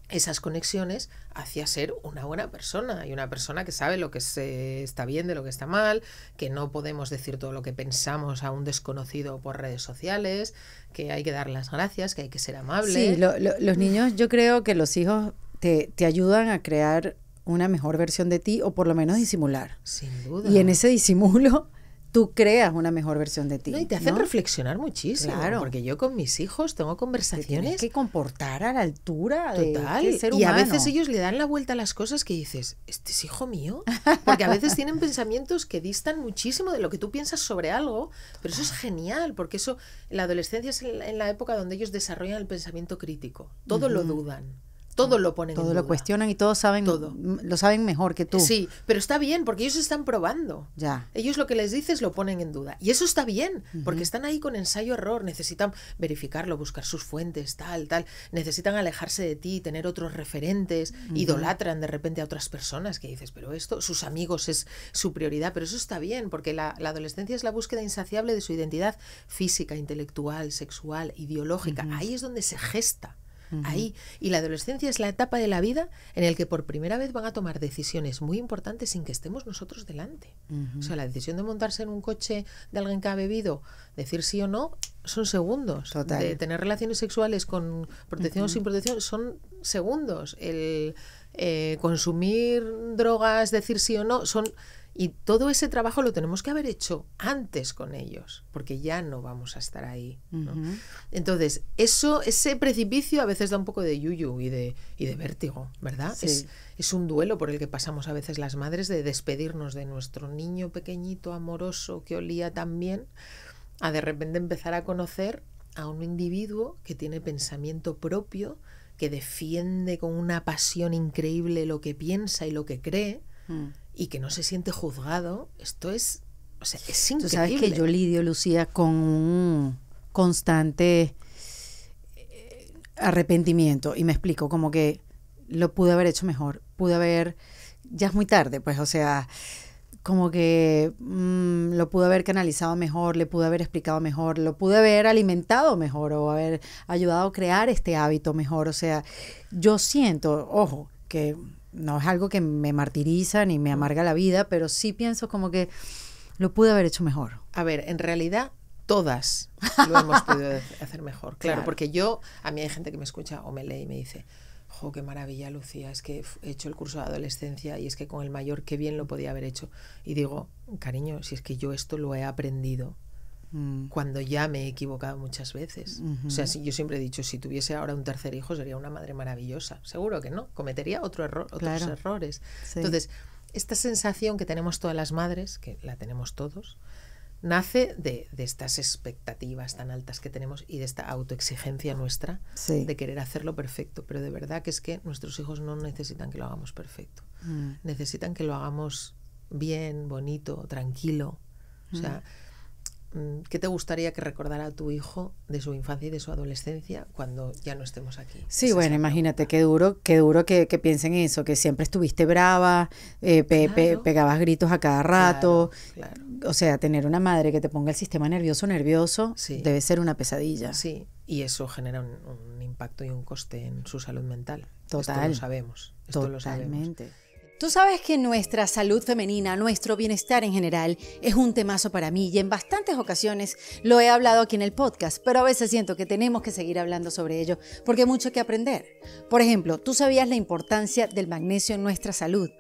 esas conexiones hacia ser una buena persona y una persona que sabe lo que se está bien de lo que está mal, que no podemos decir todo lo que pensamos a un desconocido por redes sociales, que hay que dar las gracias, que hay que ser amable. Sí, lo, lo, los niños, yo creo que los hijos te, te ayudan a crear una mejor versión de ti o por lo menos disimular. Sin duda. Y en ese disimulo... tú creas una mejor versión de ti. No, y te hacen ¿no? reflexionar muchísimo. Claro. Porque yo con mis hijos tengo conversaciones... Te tienes que comportar a la altura total, de ser humano. Y a veces ellos le dan la vuelta a las cosas que dices, ¿este es hijo mío? Porque a veces tienen pensamientos que distan muchísimo de lo que tú piensas sobre algo, pero eso es genial, porque eso la adolescencia es en la época donde ellos desarrollan el pensamiento crítico. Todo uh-huh. lo dudan. Todo lo ponen en duda. Todo lo cuestionan y todos saben, todo. lo saben mejor que tú. Sí, pero está bien porque ellos están probando. Ya. Ellos lo que les dices lo ponen en duda. Y eso está bien, uh-huh. porque están ahí con ensayo-error, necesitan verificarlo, buscar sus fuentes, tal, tal. Necesitan alejarse de ti, tener otros referentes, uh-huh. idolatran de repente a otras personas que dices, pero esto, sus amigos es su prioridad, pero eso está bien porque la, la adolescencia es la búsqueda insaciable de su identidad física, intelectual, sexual, ideológica. Uh-huh. Ahí es donde se gesta. Ahí. Y la adolescencia es la etapa de la vida en el que por primera vez van a tomar decisiones muy importantes sin que estemos nosotros delante. Uh-huh. O sea, la decisión de montarse en un coche de alguien que ha bebido, decir sí o no, son segundos. Total. De tener relaciones sexuales con protección uh-huh. o sin protección, son segundos. El eh, consumir drogas, decir sí o no, son... Y todo ese trabajo lo tenemos que haber hecho antes con ellos, porque ya no vamos a estar ahí, ¿no? Uh-huh. Entonces, eso, ese precipicio a veces da un poco de yuyu y de, y de vértigo, ¿verdad? Sí. Es, es un duelo por el que pasamos a veces las madres de despedirnos de nuestro niño pequeñito, amoroso, que olía tan bien, a de repente empezar a conocer a un individuo que tiene pensamiento propio, que defiende con una pasión increíble lo que piensa y lo que cree, uh-huh. y que no se siente juzgado, esto es, o sea, es increíble. Tú sabes que yo lidio, Lucía, con un constante arrepentimiento. Y me explico, como que lo pude haber hecho mejor, pude haber, ya es muy tarde, pues, o sea, como que mmm, lo pude haber canalizado mejor, le pude haber explicado mejor, lo pude haber alimentado mejor o haber ayudado a crear este hábito mejor. O sea, yo siento, ojo, que no es algo que me martiriza ni me amarga la vida, pero sí pienso como que lo pude haber hecho mejor. A ver, en realidad todas lo hemos podido hacer mejor, claro, claro, porque yo, a mí hay gente que me escucha o me lee y me dice, jo, qué maravilla, Lucía, es que he hecho el curso de adolescencia y es que con el mayor qué bien lo podía haber hecho. Y digo, cariño, si es que yo esto lo he aprendido mm. cuando ya me he equivocado muchas veces. Uh-huh. O sea, si yo siempre he dicho, si tuviese ahora un tercer hijo sería una madre maravillosa. Seguro que no, cometería otro error, otros claro. errores. Sí. Entonces, esta sensación que tenemos todas las madres, que la tenemos todos, nace de, de estas expectativas tan altas que tenemos y de esta autoexigencia nuestra sí. de querer hacerlo perfecto. Pero de verdad que es que nuestros hijos no necesitan que lo hagamos perfecto. Mm. Necesitan que lo hagamos bien, bonito, tranquilo. O sea, mm. ¿qué te gustaría que recordara a tu hijo de su infancia y de su adolescencia cuando ya no estemos aquí? Sí, Esa bueno, imagínate qué duro, qué duro que, que piensen eso, que siempre estuviste brava, eh, pe, claro. pe, pegabas gritos a cada rato. Claro, claro. O sea, tener una madre que te ponga el sistema nervioso nervioso sí. debe ser una pesadilla. Sí, y eso genera un, un impacto y un coste en su salud mental. Total. Esto lo sabemos. Esto Totalmente. Lo sabemos. Tú sabes que nuestra salud femenina, nuestro bienestar en general, es un temazo para mí y en bastantes ocasiones lo he hablado aquí en el podcast, pero a veces siento que tenemos que seguir hablando sobre ello porque hay mucho que aprender. Por ejemplo, ¿tú sabías la importancia del magnesio en nuestra salud?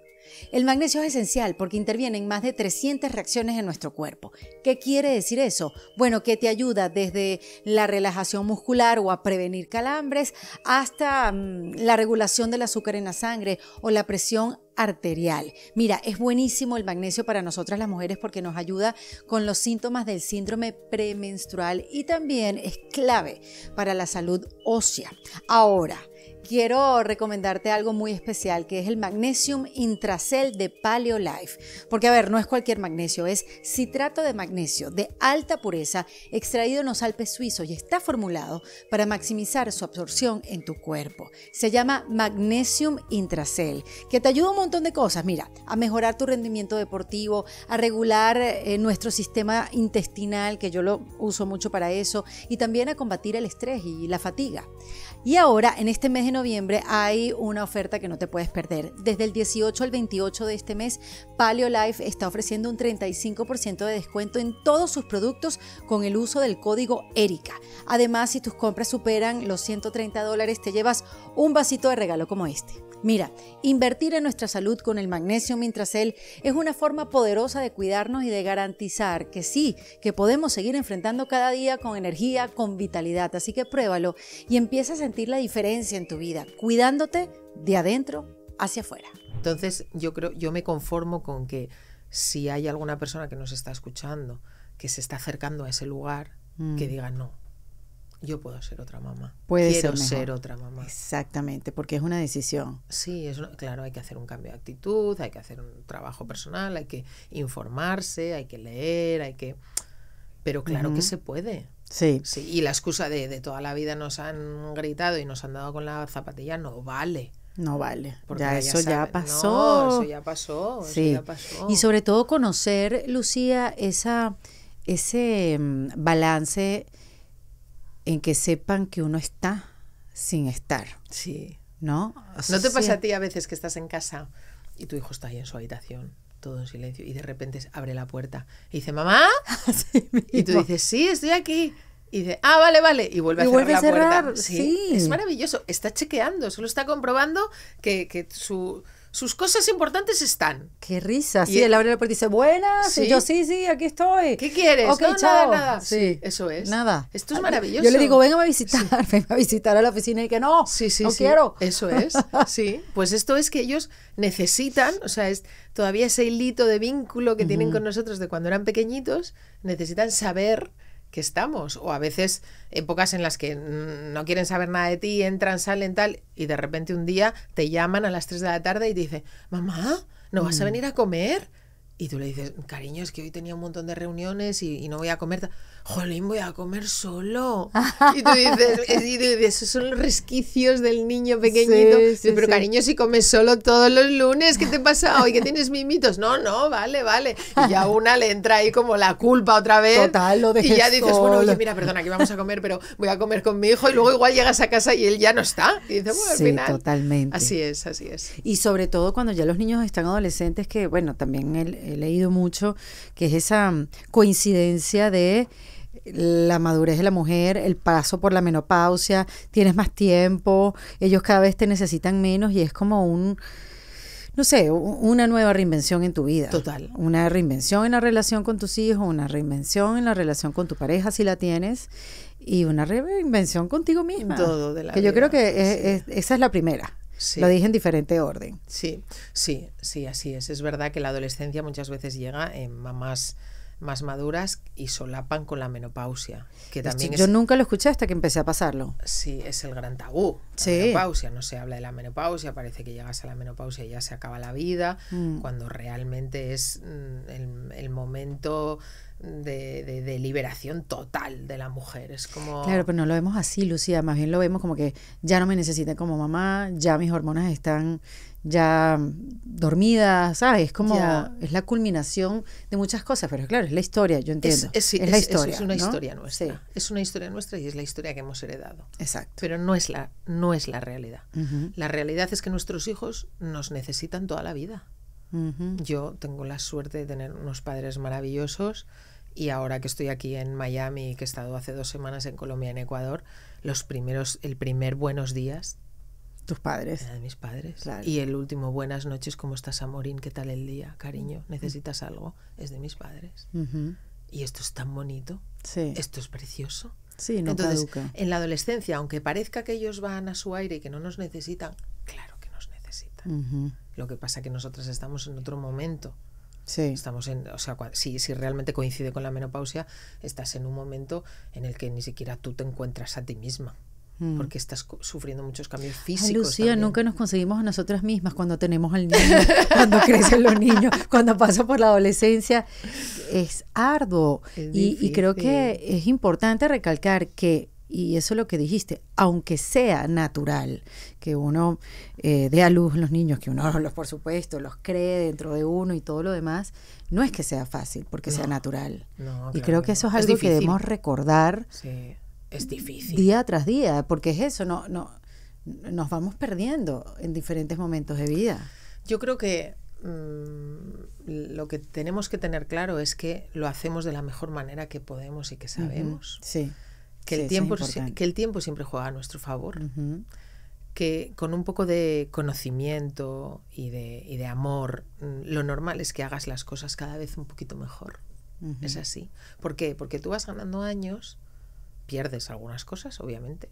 El magnesio es esencial porque interviene en más de trescientas reacciones en nuestro cuerpo. ¿Qué quiere decir eso? Bueno, que te ayuda desde la relajación muscular o a prevenir calambres hasta mmm, la regulación del azúcar en la sangre o la presión arterial. Mira, es buenísimo el magnesio para nosotras las mujeres porque nos ayuda con los síntomas del síndrome premenstrual y también es clave para la salud ósea. Ahora, quiero recomendarte algo muy especial que es el Magnesium Intracel de PaleoLife, porque a ver, no es cualquier magnesio, es citrato de magnesio de alta pureza extraído en los Alpes suizos y está formulado para maximizar su absorción en tu cuerpo. Se llama Magnesium Intracel, que te ayuda a un montón de cosas, mira, a mejorar tu rendimiento deportivo, a regular eh, nuestro sistema intestinal, que yo lo uso mucho para eso, y también a combatir el estrés y la fatiga. Y ahora, en este mes de noviembre hay una oferta que no te puedes perder. Desde el dieciocho al veintiocho de este mes, PaleoLife está ofreciendo un treinta y cinco por ciento de descuento en todos sus productos con el uso del código Erika. Además, si tus compras superan los ciento treinta dólares, te llevas un vasito de regalo como este. Mira, invertir en nuestra salud con el Magnesium Intracel es una forma poderosa de cuidarnos y de garantizar que sí, que podemos seguir enfrentando cada día con energía, con vitalidad. Así que pruébalo y empieza a sentir la diferencia en tu vida, cuidándote de adentro hacia afuera. Entonces, yo creo, yo me conformo con que si hay alguna persona que nos está escuchando, que se está acercando a ese lugar, mm. que diga no. Yo puedo ser otra mamá. Puede ser mejor. Quiero ser otra mamá. Exactamente, porque es una decisión. Sí, es una, claro, hay que hacer un cambio de actitud, hay que hacer un trabajo personal, hay que informarse, hay que leer, hay que... Pero claro uh-huh. que se puede. Sí. sí. Y la excusa de, de toda la vida nos han gritado y nos han dado con la zapatilla no vale. No vale, porque ya, eso, ya pasó. No, eso ya pasó. Sí. Eso ya pasó. Y sobre todo conocer, Lucía, esa, ese balance... en que sepan que uno está sin estar. Sí. ¿No? O sea, ¿no te pasa sí. a ti a veces que estás en casa y tu hijo está ahí en su habitación, todo en silencio, y de repente abre la puerta y dice, mamá? Sí, y tú dices, sí, estoy aquí. Y dice, ah, vale, vale. Y vuelve y a cerrar vuelve la a cerrar. puerta. Sí, sí. Es maravilloso. Está chequeando, solo está comprobando que, que su... sus cosas importantes están. ¡Qué risa! Sí, él abre la puerta y dice, buenas, ¿sí? Y yo, sí, sí, aquí estoy. ¿Qué quieres? Okay, no, chao. Nada, nada. Sí, eso es. Nada. Esto es maravilloso. Yo le digo, venga a visitar, sí. venga a visitar a la oficina y que no, sí, sí, no sí. quiero. Eso es, sí. Pues esto es que ellos necesitan, o sea, es todavía ese hilito de vínculo que uh-huh. tienen con nosotros de cuando eran pequeñitos, necesitan saber que estamos, o a veces épocas en las que no quieren saber nada de ti, entran, salen, tal, y de repente un día te llaman a las tres de la tarde y te dicen, mamá, ¿no vas mm. a venir a comer? Y tú le dices, cariño, es que hoy tenía un montón de reuniones y, y no voy a comer. Jolín, voy a comer solo. Y tú dices, y tú dices esos son los resquicios del niño pequeñito. Sí, sí, pero sí. Cariño, si comes solo todos los lunes, ¿qué te pasa hoy? ¿Que tienes mimitos? No, no, vale, vale. Y ya una le entra ahí como la culpa otra vez. Total, lo dejes. Y ya dices, bueno, oye, mira, perdona, que vamos a comer, pero voy a comer con mi hijo. Y luego igual llegas a casa y él ya no está. Y dices, bueno, al final. Sí, totalmente. Así es, así es. Y sobre todo cuando ya los niños están adolescentes, que bueno, también el... he leído mucho, que es esa coincidencia de la madurez de la mujer, el paso por la menopausia, tienes más tiempo, ellos cada vez te necesitan menos y es como un, no sé, una nueva reinvención en tu vida. Total. Una reinvención en la relación con tus hijos, una reinvención en la relación con tu pareja si la tienes y una reinvención contigo misma. Todo de la vida. Que yo creo que es, es, esa es la primera. Sí. Lo dije en diferente orden. Sí, sí, sí, así es. Es verdad que la adolescencia muchas veces llega en mamás más maduras y solapan con la menopausia. Que también Esto, es, yo nunca lo escuché hasta que empecé a pasarlo. Sí, es el gran tabú. La sí. menopausia, no se habla de la menopausia, parece que llegas a la menopausia y ya se acaba la vida, mm. cuando realmente es mm, el, el momento... De, de, de liberación total de la mujer. Es como... Claro, pero no lo vemos así, Lucía, más bien lo vemos como que ya no me necesitan como mamá, ya mis hormonas están ya dormidas, ¿sabes? Es como, ya. es la culminación de muchas cosas, pero claro, es la historia, yo entiendo. Es, es, es, es la historia, es una ¿no? historia nuestra. Sí. Es una historia nuestra y es la historia que hemos heredado. Exacto. Pero no es la, no es la realidad. Uh-huh. La realidad es que nuestros hijos nos necesitan toda la vida. Uh-huh. Yo tengo la suerte de tener unos padres maravillosos y ahora que estoy aquí en Miami, que he estado hace dos semanas en Colombia y en Ecuador, los primeros, el primer buenos días, tus padres, era de mis padres, claro. Y el último buenas noches, ¿cómo estás, amorín? ¿Qué tal el día, cariño? ¿Necesitas uh-huh. algo? Es de mis padres. Uh-huh. Y esto es tan bonito, sí. Esto es precioso. Sí, no Entonces, caduca. En la adolescencia, aunque parezca que ellos van a su aire y que no nos necesitan, claro que nos necesitan. Uh-huh. Lo que pasa es que nosotras estamos en otro momento. Sí. Estamos en, o sea, si, si realmente coincide con la menopausia, estás en un momento en el que ni siquiera tú te encuentras a ti misma. Mm. Porque estás sufriendo muchos cambios físicos. Ay, Lucía, también. Nunca nos conseguimos a nosotras mismas cuando tenemos al niño, cuando crecen los niños, cuando pasan por la adolescencia. Es arduo. Es y, y creo que es importante recalcar que, y eso es lo que dijiste, aunque sea natural que uno eh, dé a luz los niños, que uno los, por supuesto, los cree dentro de uno y todo lo demás, no es que sea fácil porque no, sea natural. No, y claro, creo que eso es algo es que debemos recordar. Sí, es difícil. Día tras día, porque es eso, no, no, nos vamos perdiendo en diferentes momentos de vida. Yo creo que mmm, lo que tenemos que tener claro es que lo hacemos de la mejor manera que podemos y que sabemos. Uh-huh, sí. Que el, sí, tiempo, que el tiempo siempre juega a nuestro favor, uh-huh. que con un poco de conocimiento y de, y de amor, lo normal es que hagas las cosas cada vez un poquito mejor. Uh-huh. Es así. ¿Por qué? Porque tú vas ganando años, pierdes algunas cosas, obviamente,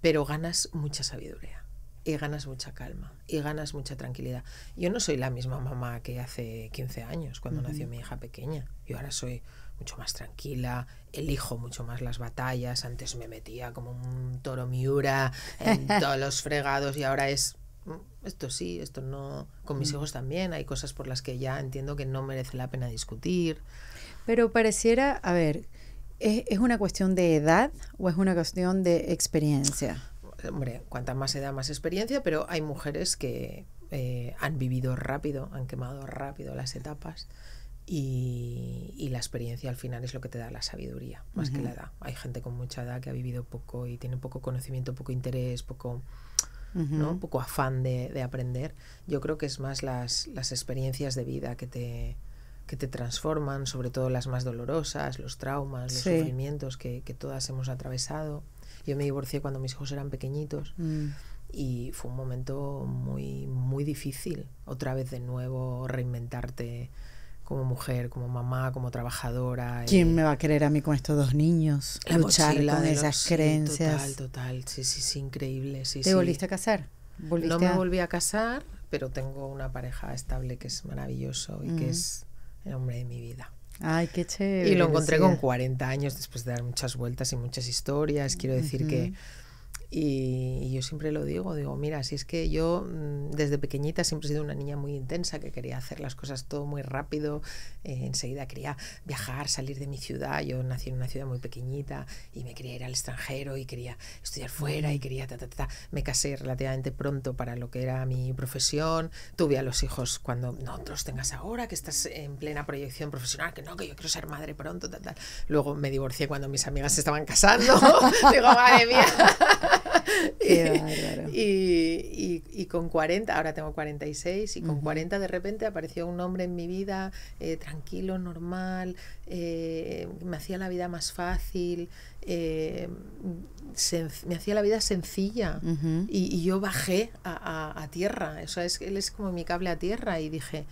pero ganas mucha sabiduría y ganas mucha calma y ganas mucha tranquilidad. Yo no soy la misma mamá que hace quince años, cuando uh-huh. nació mi hija pequeña. Yo ahora soy... mucho más tranquila, elijo mucho más las batallas, antes me metía como un toro Miura en todos los fregados y ahora es esto sí, esto no, con mis hijos también hay cosas por las que ya entiendo que no merece la pena discutir. Pero pareciera, a ver, ¿es, es una cuestión de edad o es una cuestión de experiencia? Hombre, cuanta más edad, más experiencia, pero hay mujeres que eh, han vivido rápido, han quemado rápido las etapas. Y, y la experiencia al final es lo que te da la sabiduría, más uh-huh. que la edad. Hay gente con mucha edad que ha vivido poco y tiene poco conocimiento, poco interés, poco, uh-huh. ¿no? poco afán de, de aprender. Yo creo que es más las, las experiencias de vida que te, que te transforman, sobre todo las más dolorosas, los traumas, los sí. sufrimientos que, que todas hemos atravesado. Yo me divorcié cuando mis hijos eran pequeñitos mm. y fue un momento muy, muy difícil. Otra vez de nuevo reinventarte como mujer, como mamá, como trabajadora. ¿Quién eh, me va a querer a mí con estos dos niños? Luchar con los, esas creencias. Total, total, sí, sí, sí, increíble. Sí, ¿Te sí. volviste a casar? ¿Volviste no me a... volví a casar, pero tengo una pareja estable que es maravilloso y mm. que es el hombre de mi vida. Ay, qué chévere. Y lo encontré Lucía. Con cuarenta años, después de dar muchas vueltas y muchas historias. Quiero decir mm-hmm. que Y, y yo siempre lo digo, digo, mira, si es que yo desde pequeñita siempre he sido una niña muy intensa, que quería hacer las cosas todo muy rápido, eh, enseguida quería viajar, salir de mi ciudad. Yo nací en una ciudad muy pequeñita y me quería ir al extranjero y quería estudiar fuera y quería ta, ta, ta, ta. Me casé relativamente pronto para lo que era mi profesión, tuve a los hijos cuando no te los tengas ahora, que estás en plena proyección profesional, que no, que yo quiero ser madre pronto, tal, tal. Luego me divorcié cuando mis amigas se estaban casando, digo, madre mía. Y, y, y, y con cuarenta, ahora tengo cuarenta y seis, y con uh-huh. cuarenta de repente apareció un hombre en mi vida, eh, tranquilo, normal, eh, me hacía la vida más fácil, eh, se, me hacía la vida sencilla, uh-huh. y, y yo bajé a, a, a tierra, o sea, es, él es como mi cable a tierra, y dije,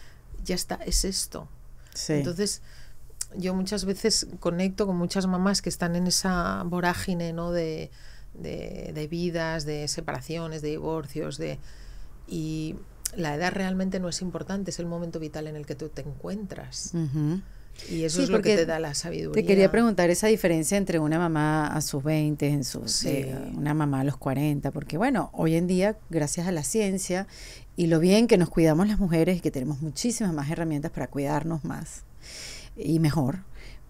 ya está, es esto. Sí. Entonces, yo muchas veces conecto con muchas mamás que están en esa vorágine, ¿no?, de... De, de vidas, de separaciones, de divorcios, de y la edad realmente no es importante, es el momento vital en el que tú te encuentras. Uh-huh. Y eso sí, es lo que te da la sabiduría. Te quería preguntar esa diferencia entre una mamá a sus veinte, en sus, sí. eh, una mamá a los cuarenta, porque bueno, hoy en día, gracias a la ciencia y lo bien que nos cuidamos las mujeres y que tenemos muchísimas más herramientas para cuidarnos más y mejor.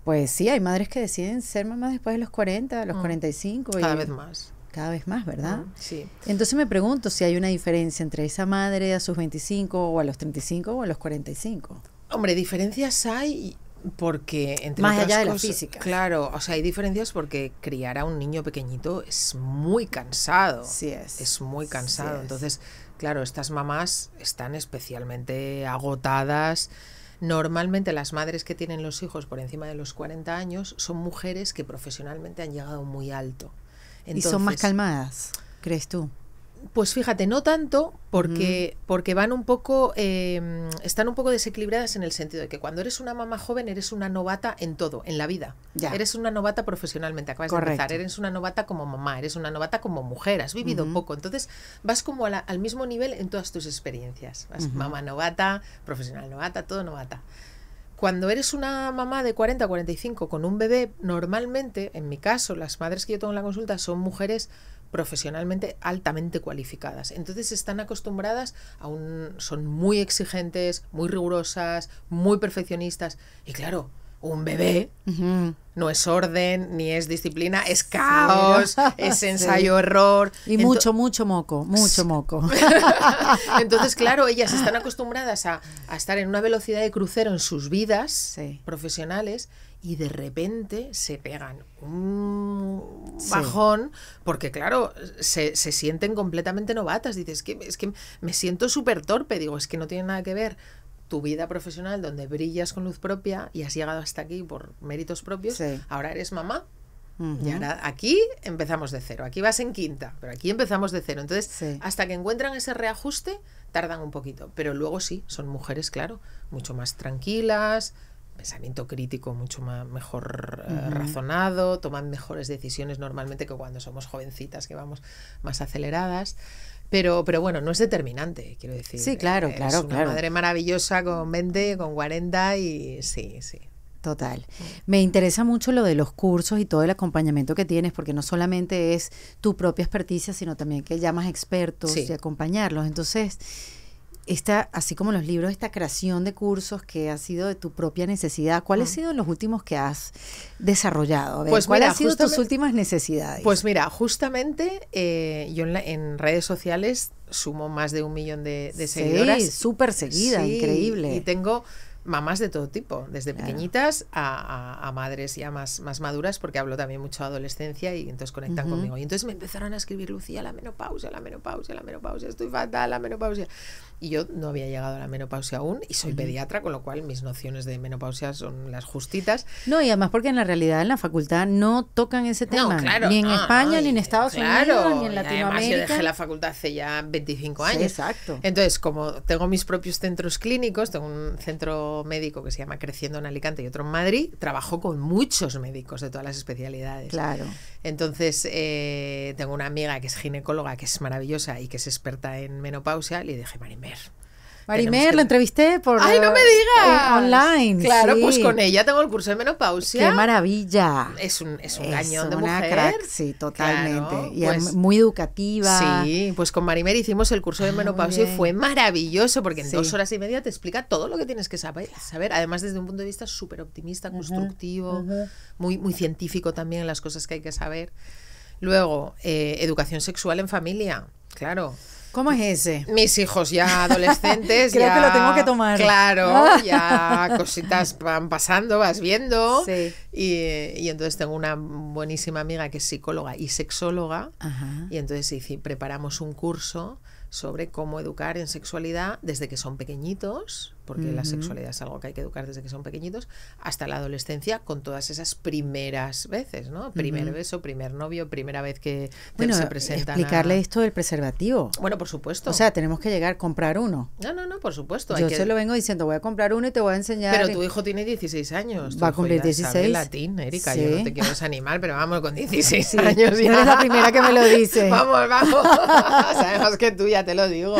Pues sí, hay madres que deciden ser mamás después de los cuarenta, a los mm. cuarenta y cinco. Cada y, vez más. Cada vez más, ¿verdad? Mm, sí. Entonces me pregunto si hay una diferencia entre esa madre a sus veinticinco o a los treinta y cinco o a los cuarenta y cinco. Hombre, diferencias hay porque... Entre más otras allá de cosas, la física. Claro, o sea, hay diferencias porque criar a un niño pequeñito es muy cansado. Sí es. Es muy cansado. Sí es. Entonces, claro, estas mamás están especialmente agotadas. Normalmente las madres que tienen los hijos por encima de los cuarenta años son mujeres que profesionalmente han llegado muy alto. Entonces, ¿y son más calmadas, crees tú? Pues fíjate, no tanto, porque, uh-huh. porque van un poco, eh, están un poco desequilibradas en el sentido de que cuando eres una mamá joven eres una novata en todo, en la vida. Ya. Eres una novata profesionalmente, acabas correcto. De empezar, eres una novata como mamá, eres una novata como mujer, has vivido uh-huh. poco. Entonces vas como a la, al mismo nivel en todas tus experiencias. Vas uh-huh. mamá novata, profesional novata, todo novata. Cuando eres una mamá de cuarenta, cuarenta y cinco con un bebé, normalmente, en mi caso, las madres que yo tengo en la consulta son mujeres profesionalmente altamente cualificadas. Entonces están acostumbradas a un... son muy exigentes, muy rigurosas, muy perfeccionistas. Y claro, un bebé uh-huh. no es orden, ni es disciplina, es caos, sí. es ensayo-error. Sí. Y Ento- mucho, mucho moco, mucho moco. Entonces, claro, ellas están acostumbradas a, a estar en una velocidad de crucero en sus vidas sí. profesionales y de repente se pegan un bajón sí. porque, claro, se, se sienten completamente novatas. Dices, es que, es que me siento súper torpe. Digo, es que no tiene nada que ver tu vida profesional donde brillas con luz propia y has llegado hasta aquí por méritos propios, sí. ahora eres mamá uh-huh. y ahora aquí empezamos de cero, aquí vas en quinta, pero aquí empezamos de cero. Entonces, sí. hasta que encuentran ese reajuste, tardan un poquito, pero luego sí, son mujeres, claro, mucho más tranquilas, pensamiento crítico mucho más mejor uh-huh. eh, razonado, toman mejores decisiones normalmente que cuando somos jovencitas, que vamos más aceleradas. Pero, pero bueno, no es determinante, quiero decir. Sí, claro, claro, claro. Es una claro. madre maravillosa con veinte, con cuarenta y sí, sí. Total. Me interesa mucho lo de los cursos y todo el acompañamiento que tienes, porque no solamente es tu propia experticia, sino también que llamas expertos sí. y acompañarlos. Entonces, esta, así como los libros, esta creación de cursos que ha sido de tu propia necesidad, ¿cuáles han sido los últimos que has desarrollado? A ver, pues ¿cuáles han sido tus últimas necesidades? Pues mira, justamente eh, yo en, la, en redes sociales sumo más de un millón de, de sí, seguidoras. Sí, súper seguida, sí, increíble. Y tengo mamás de todo tipo, desde claro. pequeñitas a, a, a madres ya más, más maduras, porque hablo también mucho de adolescencia y entonces conectan uh-huh. conmigo. Y entonces me empezaron a escribir, Lucía, la menopausia, la menopausia, la menopausia, estoy fatal, la menopausia. Y yo no había llegado a la menopausia aún y soy uh-huh. pediatra, con lo cual mis nociones de menopausia son las justitas. No, y además porque en la realidad en la facultad no tocan ese tema, no, claro, ni en no, España, no, ni en Estados claro, Unidos, ni en Latinoamérica. Además yo dejé la facultad hace ya veinticinco años. Sí, exacto. Entonces, como tengo mis propios centros clínicos, tengo un centro médico que se llama Creciendo en Alicante y otro en Madrid, trabajó con muchos médicos de todas las especialidades. Claro. Entonces, eh, tengo una amiga que es ginecóloga, que es maravillosa y que es experta en menopausia, le dije, Marimer, Marimer, que... la entrevisté por... ¡Ay, no me digas! Online. Claro, sí. Pues con ella tengo el curso de menopausia. ¡Qué maravilla! Es un, es un es cañón de mujer. Es una crack, sí, totalmente. Claro, y pues, muy educativa. Sí, pues con Marimer hicimos el curso de ah, menopausia y fue maravilloso porque en sí. dos horas y media te explica todo lo que tienes que saber. saber Además, desde un punto de vista súper optimista, constructivo, uh -huh, uh -huh. Muy, muy científico también en las cosas que hay que saber. Luego, eh, educación sexual en familia, claro. ¿Cómo es ese? Mis hijos ya adolescentes. Creo ya, que lo tengo que tomar. Claro, ya cositas van pasando, vas viendo. Sí. Y, y entonces tengo una buenísima amiga que es psicóloga y sexóloga. Ajá. Y entonces hice, preparamos un curso sobre cómo educar en sexualidad desde que son pequeñitos, porque uh-huh. la sexualidad es algo que hay que educar desde que son pequeñitos, hasta la adolescencia con todas esas primeras veces, ¿no? Primer uh-huh. beso, primer novio, primera vez que bueno, se presentan. Explicarle a... esto del preservativo. Bueno, por supuesto. O sea, tenemos que llegar a comprar uno. No, no, no, por supuesto. Yo hay se que... lo vengo diciendo, voy a comprar uno y te voy a enseñar. Pero tu hijo tiene dieciséis años. Va a cumplir dieciséis. Sabe latín, Erika, sí. Yo no te quiero desanimar, pero vamos, con dieciséis sí. años ya. No eres la primera que me lo dice. Vamos, vamos. Sabemos que tú ya te lo digo.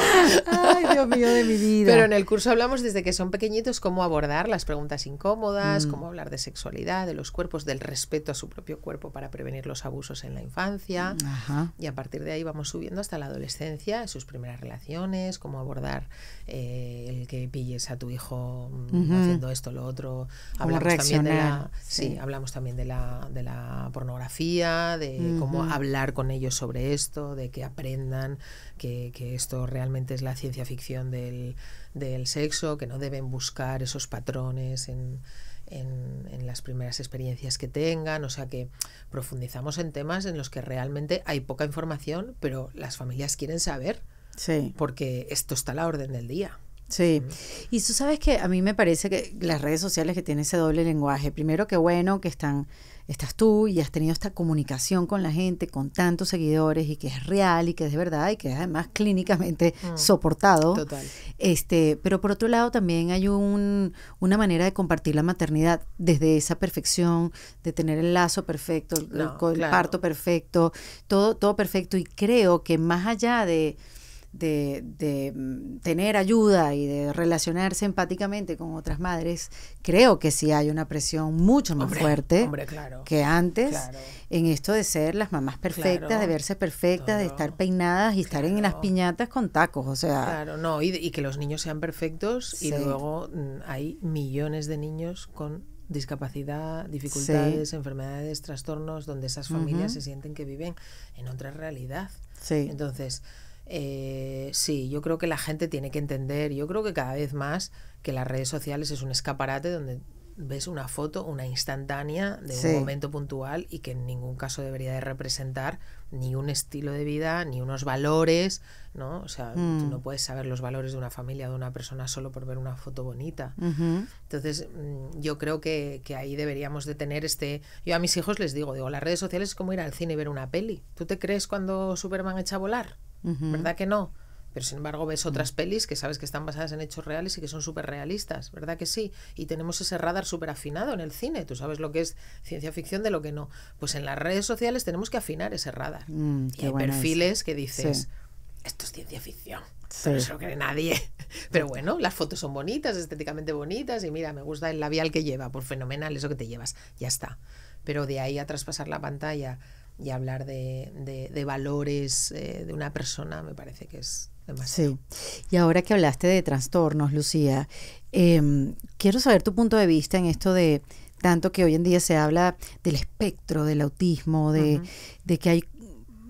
Ay, Dios mío de mi vida. Pero en el curso hablamos desde que son pequeñitos, cómo abordar las preguntas incómodas, mm. cómo hablar de sexualidad, de los cuerpos, del respeto a su propio cuerpo para prevenir los abusos en la infancia. Ajá. Y a partir de ahí vamos subiendo hasta la adolescencia, sus primeras relaciones, cómo abordar eh, el que pilles a tu hijo mm, uh-huh. haciendo esto, lo otro. Hablamos también de la, sí. Sí, hablamos también de la, de la pornografía, de uh-huh. cómo hablar con ellos sobre esto, de que aprendan que, que esto realmente es la ciencia ficción del, del sexo, que no deben buscar esos patrones en, en, en las primeras experiencias que tengan. O sea, que profundizamos en temas en los que realmente hay poca información, pero las familias quieren saber, sí. porque esto está a la orden del día. Sí, y tú sabes que a mí me parece que las redes sociales que tienen ese doble lenguaje, primero que bueno que están, estás tú y has tenido esta comunicación con la gente, con tantos seguidores y que es real y que es de verdad y que es además clínicamente mm. soportado. Total. Este, pero por otro lado también hay un, una manera de compartir la maternidad desde esa perfección, de tener el lazo perfecto, el, no, el claro. parto perfecto, todo, todo perfecto, y creo que más allá de... De, de tener ayuda y de relacionarse empáticamente con otras madres, creo que sí hay una presión mucho más hombre, fuerte hombre, claro. que antes claro. en esto de ser las mamás perfectas, claro. de verse perfectas, claro. de estar peinadas y claro. estar en las piñatas con tacos, o sea... Claro, no, y, y que los niños sean perfectos sí. y luego hay millones de niños con discapacidad, dificultades, sí. enfermedades, trastornos, donde esas familias uh-huh. se sienten que viven en otra realidad. Sí. Entonces... Eh, sí, yo creo que la gente tiene que entender, yo creo que cada vez más que las redes sociales es un escaparate donde ves una foto, una instantánea de sí. un momento puntual y que en ningún caso debería de representar ni un estilo de vida, ni unos valores, ¿no? O sea, mm. tú no puedes saber los valores de una familia, de una persona solo por ver una foto bonita. Uh-huh. Entonces, yo creo que, que ahí deberíamos de tener este... Yo a mis hijos les digo, digo, las redes sociales es como ir al cine y ver una peli. ¿Tú te crees cuando Superman echa a volar? Uh-huh. ¿Verdad que no? Pero sin embargo ves otras pelis que sabes que están basadas en hechos reales y que son súper realistas, ¿verdad que sí? Y tenemos ese radar súper afinado en el cine, tú sabes lo que es ciencia ficción de lo que no. Pues en las redes sociales tenemos que afinar ese radar. Mm, y hay perfiles es. que dices, sí. esto es ciencia ficción, sí. no se lo cree nadie. Pero bueno, las fotos son bonitas, estéticamente bonitas, y mira, me gusta el labial que lleva, por fenomenal eso que te llevas, ya está. Pero de ahí a traspasar la pantalla... y hablar de, de, de valores eh, de una persona me parece que es demasiado. Sí. Y ahora que hablaste de trastornos, Lucía, eh, quiero saber tu punto de vista en esto de tanto que hoy en día se habla del espectro, del autismo, de, uh-huh. de que hay...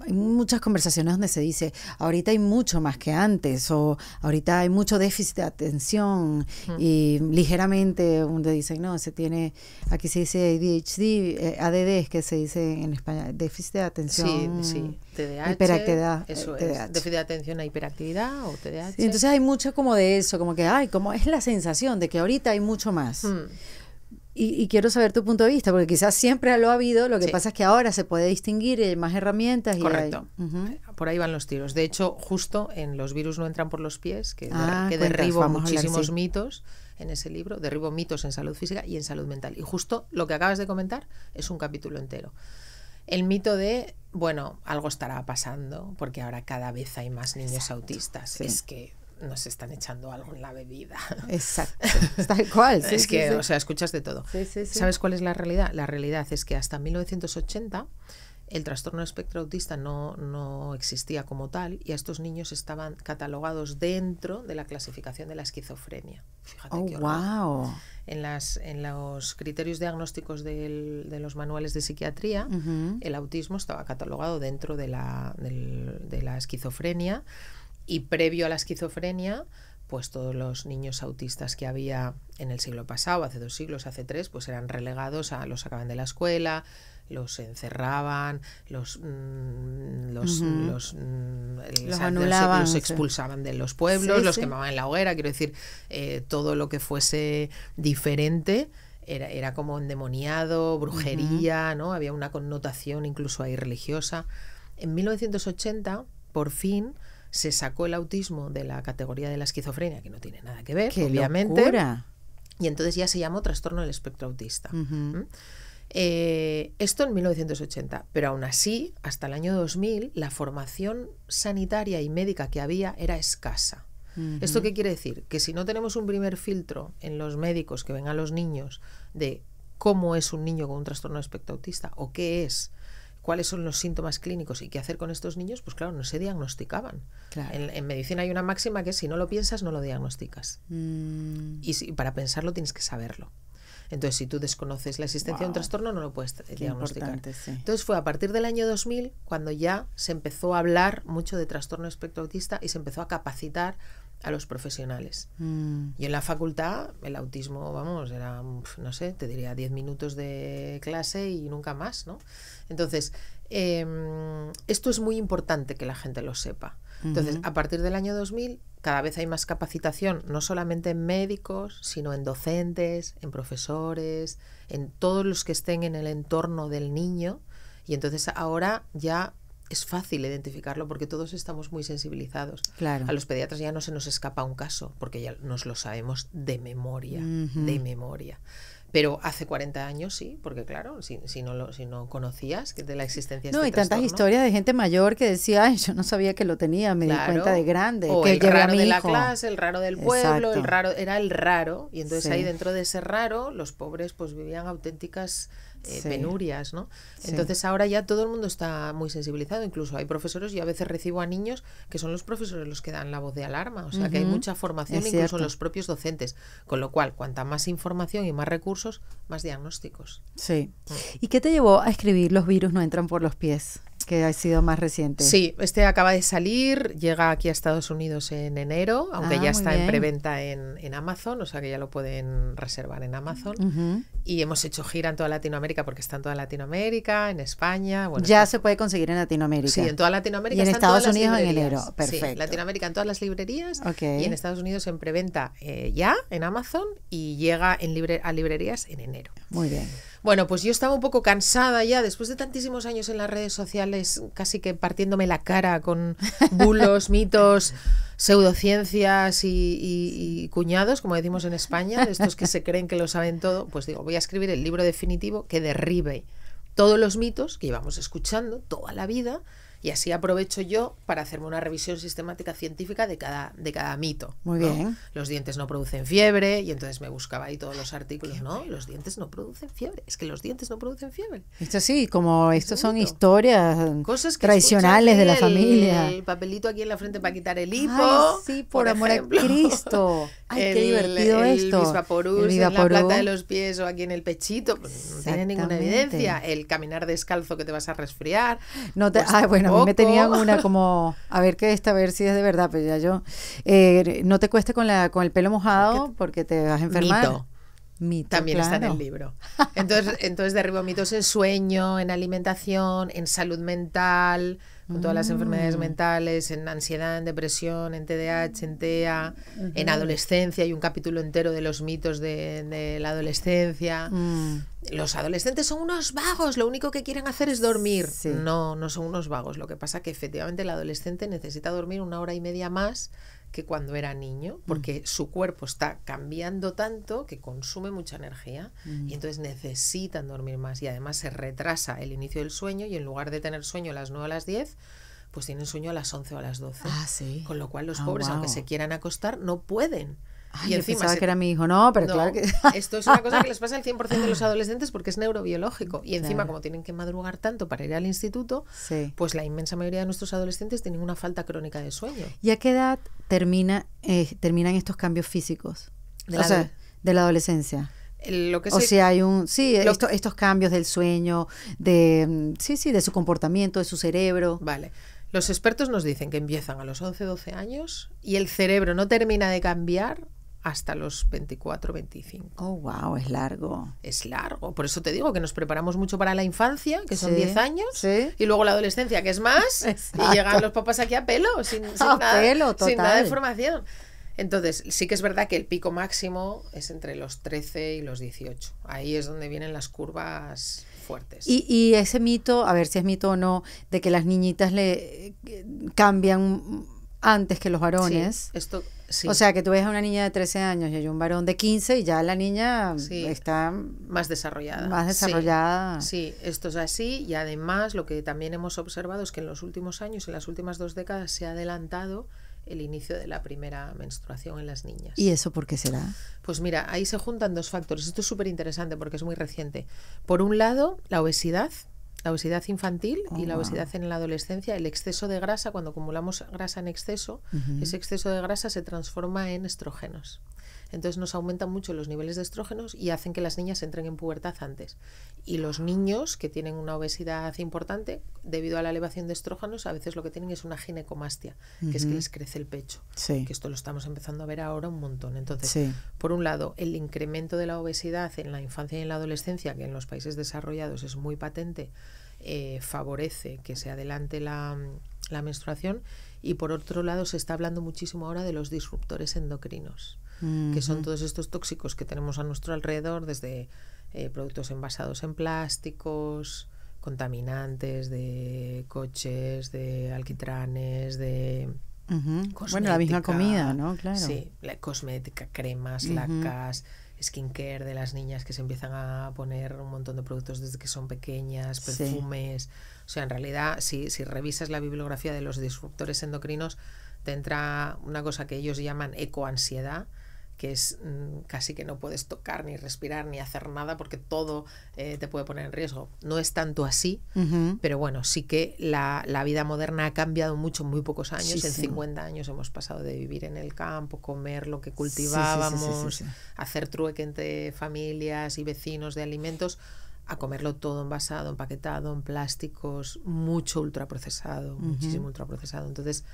Hay muchas conversaciones donde se dice, ahorita hay mucho más que antes, o ahorita hay mucho déficit de atención, mm. y ligeramente donde dicen, no, se tiene, aquí se dice A D H D, eh, A D D es que se dice en España, déficit de atención, sí, sí. T D A H, hiperactividad, eso es, T D A H. Déficit de atención a hiperactividad o T D A H. Sí, entonces hay mucho como de eso, como que, ay, como es la sensación de que ahorita hay mucho más. Mm. Y, y quiero saber tu punto de vista, porque quizás siempre lo ha habido, lo que sí. pasa es que ahora se puede distinguir y hay más herramientas. Y correcto. Hay, uh-huh. por ahí van los tiros. De hecho, justo en Los virus no entran por los pies, que, ah, der, que cuentas, derribo muchísimos hablar, sí. mitos en ese libro, derribo mitos en salud física y en salud mental. Y justo lo que acabas de comentar es un capítulo entero. El mito de, bueno, algo estará pasando, porque ahora cada vez hay más niños exacto. autistas. Sí. Es que... nos están echando algo en la bebida. Exacto, tal cual. Sí, es sí, que, sí. o sea, escuchas de todo. Sí, sí, sí. ¿Sabes cuál es la realidad? La realidad es que hasta mil novecientos ochenta el trastorno de espectro autista no, no existía como tal, y a estos niños estaban catalogados dentro de la clasificación de la esquizofrenia. Fíjate oh, qué horror. Wow. En, las, en los criterios diagnósticos del, de los manuales de psiquiatría, uh-huh. el autismo estaba catalogado dentro de la, del, de la esquizofrenia, y previo a la esquizofrenia, pues todos los niños autistas que había en el siglo pasado, hace dos siglos, hace tres, pues eran relegados, a los sacaban de la escuela, los encerraban, los mmm, los, uh-huh. los, mmm, el, los, anulaban, los, los expulsaban sí. de los pueblos, sí, los sí. quemaban en la hoguera, quiero decir, eh, todo lo que fuese diferente era, era como endemoniado, brujería, uh-huh. ¿no? Había una connotación incluso ahí religiosa. En mil novecientos ochenta, por fin, se sacó el autismo de la categoría de la esquizofrenia, que no tiene nada que ver, ¡qué obviamente! Locura. Y entonces ya se llamó trastorno del espectro autista. Uh-huh. ¿Mm? Eh, esto en mil novecientos ochenta, pero aún así, hasta el año dos mil, la formación sanitaria y médica que había era escasa. Uh-huh. ¿Esto qué quiere decir? Que si no tenemos un primer filtro en los médicos que ven a los niños de cómo es un niño con un trastorno del espectro autista, o qué es, cuáles son los síntomas clínicos y qué hacer con estos niños, pues claro, no se diagnosticaban. Claro. En, en medicina hay una máxima que es: si no lo piensas, no lo diagnosticas. Mm. Y si, para pensarlo tienes que saberlo. Entonces, si tú desconoces la existencia wow. de un trastorno, no lo puedes qué diagnosticar. Sí. Entonces fue a partir del año dos mil cuando ya se empezó a hablar mucho de trastorno de espectro autista y se empezó a capacitar a los profesionales. Mm. Y en la facultad el autismo, vamos, era, no sé, te diría diez minutos de clase y nunca más, ¿no? Entonces, eh, esto es muy importante que la gente lo sepa. Entonces, uh-huh. a partir del año dos mil, cada vez hay más capacitación, no solamente en médicos, sino en docentes, en profesores, en todos los que estén en el entorno del niño. Y entonces ahora ya es fácil identificarlo porque todos estamos muy sensibilizados. Claro. A los pediatras ya no se nos escapa un caso porque ya nos lo sabemos de memoria, uh-huh. de memoria. Pero hace cuarenta años sí, porque claro, si, si, no, lo, si no conocías de la existencia de no, este trastorno. No, y tantas historias de gente mayor que decía: ay, yo no sabía que lo tenía, me claro. di cuenta de grande. O que el raro de la clase, el raro del pueblo, exacto. el raro, era el raro. Y entonces sí. ahí dentro de ese raro, los pobres pues vivían auténticas eh, sí. penurias, ¿no? Sí. Entonces ahora ya todo el mundo está muy sensibilizado, incluso hay profesores, y a veces recibo a niños que son los profesores los que dan la voz de alarma, o sea uh-huh. que hay mucha formación, es incluso en los propios docentes, con lo cual cuanta más información y más recursos, más diagnósticos. Sí. ¿Y qué te llevó a escribir Los virus no entran por los pies, que ha sido más reciente? Sí, este acaba de salir, llega aquí a Estados Unidos en enero, aunque ah, ya está bien. en preventa en, en Amazon, o sea que ya lo pueden reservar en Amazon. Uh-huh. Y hemos hecho gira en toda Latinoamérica, porque está en toda Latinoamérica, en España. Bueno, ya está, se puede conseguir en Latinoamérica. Sí, en toda Latinoamérica. Y en Estados Unidos en enero, perfecto. Sí, Latinoamérica en todas las librerías, okay. y en Estados Unidos en preventa eh, ya en Amazon, y llega en libre, a librerías en enero. Muy bien. Bueno, pues yo estaba un poco cansada ya, después de tantísimos años en las redes sociales, casi que partiéndome la cara con bulos, mitos, pseudociencias y, y, y cuñados, como decimos en España, de estos que se creen que lo saben todo. Pues digo, voy a escribir el libro definitivo que derribe todos los mitos que llevamos escuchando toda la vida, y así aprovecho yo para hacerme una revisión sistemática científica de cada, de cada mito. Muy ¿no? bien. Los dientes no producen fiebre, y entonces me buscaba ahí todos los artículos, ¿no? Los dientes no producen fiebre, es que los dientes no producen fiebre. Esto sí, como estos son historias cosas que tradicionales de la el, familia. El papelito aquí en la frente para quitar el hipo. Ay, sí, por, por amor ejemplo. a Cristo. Ay, el, qué divertido el, esto. El bisvaporus, el bisvaporus en la planta de los pies o aquí en el pechito, pues no tiene ninguna evidencia. El caminar descalzo que te vas a resfriar. No te, pues, ah, bueno. A mí me tenían una como, a ver qué esta, a ver si es de verdad, pero ya yo, eh, no te cueste con la con el pelo mojado porque te vas a enfermar. Mito. Mito, también claro. está en el libro. Entonces, entonces derribo mitos en sueño, en alimentación, en salud mental, con todas las enfermedades mentales, en ansiedad, en depresión, en T D A H, en T E A, uh-huh. en adolescencia, hay un capítulo entero de los mitos de, de la adolescencia. Mm. Los adolescentes son unos vagos, lo único que quieren hacer es dormir. Sí. No, no son unos vagos, lo que pasa que efectivamente el adolescente necesita dormir una hora y media más que cuando era niño, porque mm. su cuerpo está cambiando tanto que consume mucha energía, mm. y entonces necesitan dormir más, y además se retrasa el inicio del sueño, y en lugar de tener sueño a las nueve o a las diez, pues tienen sueño a las once o a las doce. Ah, sí. Con lo cual los oh, pobres, wow. aunque se quieran acostar, no pueden. Ay, y encima pensaba se... que era mi hijo, no, pero no, claro que... Esto es una cosa que les pasa al cien por ciento de los adolescentes porque es neurobiológico. Y encima, claro. como tienen que madrugar tanto para ir al instituto, sí. pues la inmensa mayoría de nuestros adolescentes tienen una falta crónica de sueño. ¿Y a qué edad termina, eh, terminan estos cambios físicos? De o la... sea, de la adolescencia. Lo que o sea, hay un... Sí, esto, estos cambios del sueño, de, sí, sí, de su comportamiento, de su cerebro. Vale. Los expertos nos dicen que empiezan a los once, doce años y el cerebro no termina de cambiar hasta los veinticuatro, veinticinco. Oh, wow, es largo. Es largo. Por eso te digo que nos preparamos mucho para la infancia, que son sí, diez años, sí. y luego la adolescencia, que es más, y llegan los papás aquí a pelo, sin, sin, a nada, pelo, total. Sin nada de formación. Entonces, sí que es verdad que el pico máximo es entre los trece y los dieciocho. Ahí es donde vienen las curvas fuertes. Y, y ese mito, a ver si es mito o no, de que las niñitas le eh, cambian antes que los varones. Sí, esto... Sí. O sea, que tú ves a una niña de trece años y hay un varón de quince y ya la niña sí, está más desarrollada. Más desarrollada. Sí, sí, esto es así, y además lo que también hemos observado es que en los últimos años, en las últimas dos décadas, se ha adelantado el inicio de la primera menstruación en las niñas. ¿Y eso por qué será? Pues mira, ahí se juntan dos factores. Esto es súper interesante porque es muy reciente. Por un lado, la obesidad. La obesidad infantil oh, y la obesidad wow. en la adolescencia, el exceso de grasa, cuando acumulamos grasa en exceso, uh-huh. ese exceso de grasa se transforma en estrógenos. Entonces nos aumentan mucho los niveles de estrógenos y hacen que las niñas entren en pubertad antes. Y los niños que tienen una obesidad importante, debido a la elevación de estrógenos, a veces lo que tienen es una ginecomastia, uh-huh. que es que les crece el pecho. Sí. Que esto lo estamos empezando a ver ahora un montón. Entonces, sí. por un lado, el incremento de la obesidad en la infancia y en la adolescencia, que en los países desarrollados es muy patente, eh, favorece que se adelante la, la menstruación. Y por otro lado, se está hablando muchísimo ahora de los disruptores endocrinos, que son todos estos tóxicos que tenemos a nuestro alrededor, desde eh, productos envasados en plásticos, contaminantes de coches, de alquitranes, de uh-huh. cosmética. Bueno, la misma comida, ¿no? Claro. Sí, la cosmética, cremas, uh-huh. lacas, skincare de las niñas que se empiezan a poner un montón de productos desde que son pequeñas, perfumes. Sí. O sea, en realidad, si, si revisas la bibliografía de los disruptores endocrinos, te entra una cosa que ellos llaman ecoansiedad, que es mm, casi que no puedes tocar, ni respirar, ni hacer nada, porque todo eh, te puede poner en riesgo. No es tanto así, uh-huh. pero bueno, sí que la, la vida moderna ha cambiado mucho en muy pocos años. Sí, en sí. cincuenta años hemos pasado de vivir en el campo, comer lo que cultivábamos, sí, sí, sí, sí, sí, sí. hacer trueque entre familias y vecinos de alimentos, a comerlo todo envasado, empaquetado, en plásticos, mucho ultraprocesado, uh-huh. muchísimo ultraprocesado. Entonces,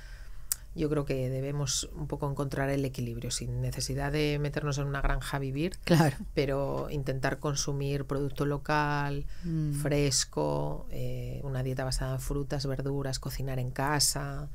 yo creo que debemos un poco encontrar el equilibrio, sin necesidad de meternos en una granja a vivir, claro. pero intentar consumir producto local, mm. fresco, eh, una dieta basada en frutas, verduras, cocinar en casa,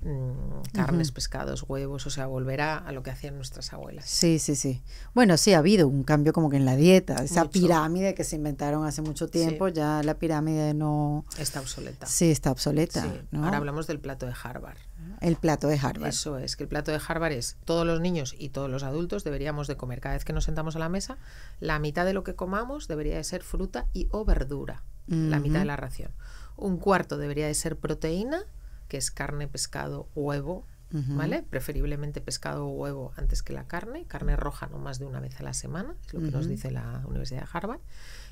mm, carnes, uh-huh. pescados, huevos, o sea, volver a, a lo que hacían nuestras abuelas. Sí, sí, sí. Bueno, sí ha habido un cambio como que en la dieta, esa mucho. pirámide que se inventaron hace mucho tiempo, sí. ya la pirámide no... Está obsoleta. Sí, está obsoleta. Sí. ¿No? Ahora hablamos del plato de Harvard. El plato de Harvard. Eso es, que el plato de Harvard es todos los niños y todos los adultos deberíamos de comer, cada vez que nos sentamos a la mesa, la mitad de lo que comamos debería de ser fruta y o verdura, mm-hmm. la mitad de la ración. Un cuarto debería de ser proteína, que es carne, pescado, huevo, uh-huh. ¿vale? Preferiblemente pescado o huevo antes que la carne, carne roja no más de una vez a la semana, es lo que uh-huh. nos dice la Universidad de Harvard.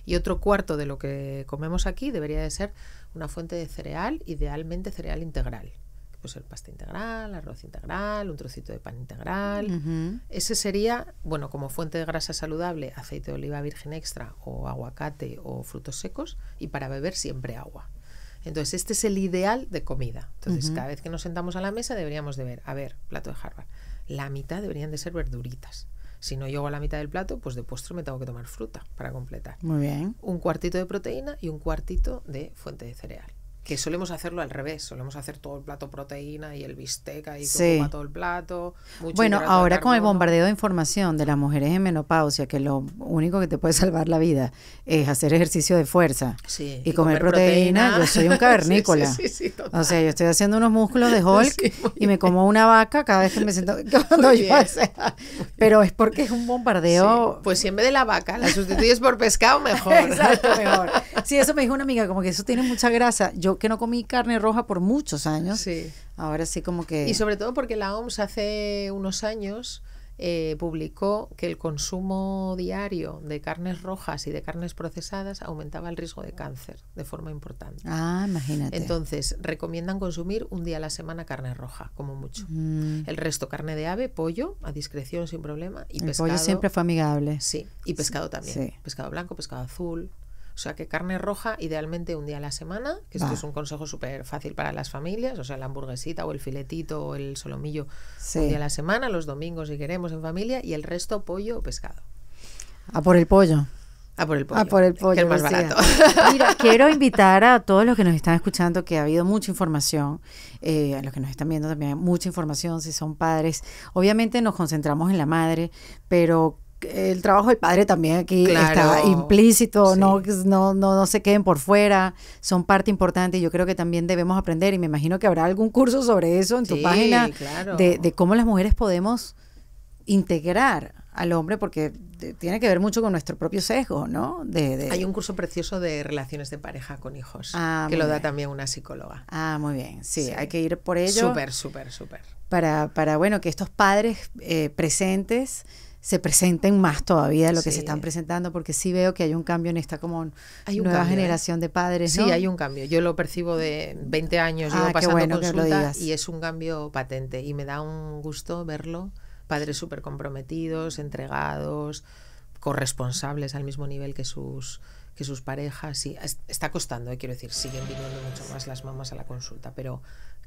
Y otro cuarto de lo que comemos aquí debería de ser una fuente de cereal, idealmente cereal integral. Pues el pasta integral, arroz integral, un trocito de pan integral. Uh-huh. Ese sería, bueno, como fuente de grasa saludable, aceite de oliva virgen extra o aguacate o frutos secos, y para beber siempre agua. Entonces, este es el ideal de comida. Entonces, uh-huh. cada vez que nos sentamos a la mesa deberíamos de ver, a ver, plato de Harvard, la mitad deberían de ser verduritas. Si no llego a la mitad del plato, pues de postre me tengo que tomar fruta para completar. Muy bien. Un cuartito de proteína y un cuartito de fuente de cereal. Que solemos hacerlo al revés, solemos hacer todo el plato proteína y el bistec ahí sí. ocupa todo el plato. Mucho bueno, ahora con el bombardeo de información de las mujeres en menopausia, que lo único que te puede salvar la vida es hacer ejercicio de fuerza sí, y, y comer, comer proteína, proteína, yo soy un cavernícola. sí, sí, sí, sí, o sea, yo estoy haciendo unos músculos de Hulk sí, y me como una vaca cada vez que me siento... Cuando yo, o sea, pero es porque es un bombardeo... Sí. Pues si en vez de la vaca la sustituyes por pescado, mejor. Exacto, mejor. Sí, eso me dijo una amiga, como que eso tiene mucha grasa. Yo que no comí carne roja por muchos años. Sí. Ahora sí como que... Y sobre todo porque la O M S hace unos años eh, publicó que el consumo diario de carnes rojas y de carnes procesadas aumentaba el riesgo de cáncer de forma importante. Ah, imagínate. Entonces, recomiendan consumir un día a la semana carne roja, como mucho. Mm. El resto, carne de ave, pollo, a discreción, sin problema. Y el pescado, pollo siempre fue amigable. Sí, y pescado sí, también. Sí. Pescado blanco, pescado azul... O sea, que carne roja idealmente un día a la semana, que esto ah. es un consejo súper fácil para las familias, o sea, la hamburguesita o el filetito o el solomillo sí. un día a la semana, los domingos si queremos en familia, y el resto pollo o pescado. A por el pollo. A por el pollo. A por el pollo. Que es más barato. Mira, quiero invitar a todos los que nos están escuchando, que ha habido mucha información, eh, a los que nos están viendo también, mucha información si son padres. Obviamente nos concentramos en la madre, pero... el trabajo del padre también aquí claro, está implícito, sí. no, no, no, no se queden por fuera, son parte importante y yo creo que también debemos aprender y me imagino que habrá algún curso sobre eso en tu sí, página claro. de, de cómo las mujeres podemos integrar al hombre porque tiene que ver mucho con nuestro propio sesgo, ¿no? De, de... Hay un curso precioso de relaciones de pareja con hijos ah, que lo da bien. también una psicóloga. Ah, muy bien, sí, sí. hay que ir por ello. Súper, súper, súper. Para, para, bueno, que estos padres eh, presentes se presenten más todavía de lo sí. que se están presentando, porque sí veo que hay un cambio en esta como hay nueva cambio, generación eh. de padres. Sí, ¿no? hay un cambio. Yo lo percibo de veinte años, ah, llevo pasando bueno consulta y es un cambio patente. Y me da un gusto verlo. Padres súper comprometidos, entregados, corresponsables al mismo nivel que sus, que sus parejas. Sí, está costando, eh, quiero decir, siguen viniendo mucho más las mamás a la consulta, pero...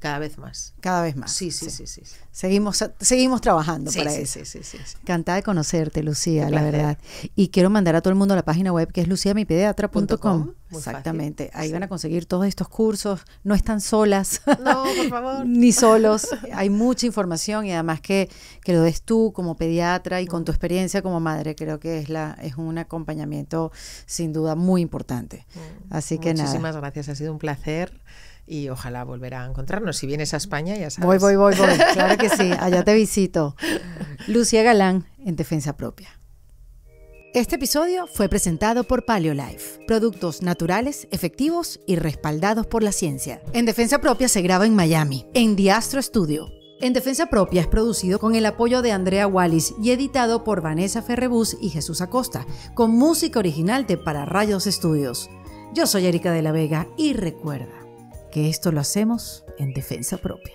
cada vez más. Cada vez más. Sí, sí, sí. sí, sí. Seguimos, seguimos trabajando sí, para sí, eso. Sí, sí, sí, sí. Encantada de conocerte, Lucía, la verdad. Y quiero mandar a todo el mundo a la página web que es lucia mi pediatra punto com. Exactamente. Fácil. Ahí sí. van a conseguir todos estos cursos. No están solas. No, por favor. Ni solos. Hay mucha información y además que, que lo des tú como pediatra y con tu experiencia como madre. Creo que es, la, es un acompañamiento sin duda muy importante. Así que Muchísimas nada. Muchísimas gracias. Ha sido un placer. Y ojalá volver a encontrarnos. Si vienes a España, ya sabes. Voy, voy, voy, voy. Claro que sí. Allá te visito. Lucía Galán, en Defensa Propia. Este episodio fue presentado por PaleoLife, productos naturales, efectivos y respaldados por la ciencia. En Defensa Propia se graba en Miami, en Diastro Studio. En Defensa Propia es producido con el apoyo de Andrea Wallis y editado por Vanessa Ferrebus y Jesús Acosta, con música original de Para Rayos Studios. Yo soy Erika De la Vega y recuerda que esto lo hacemos en defensa propia.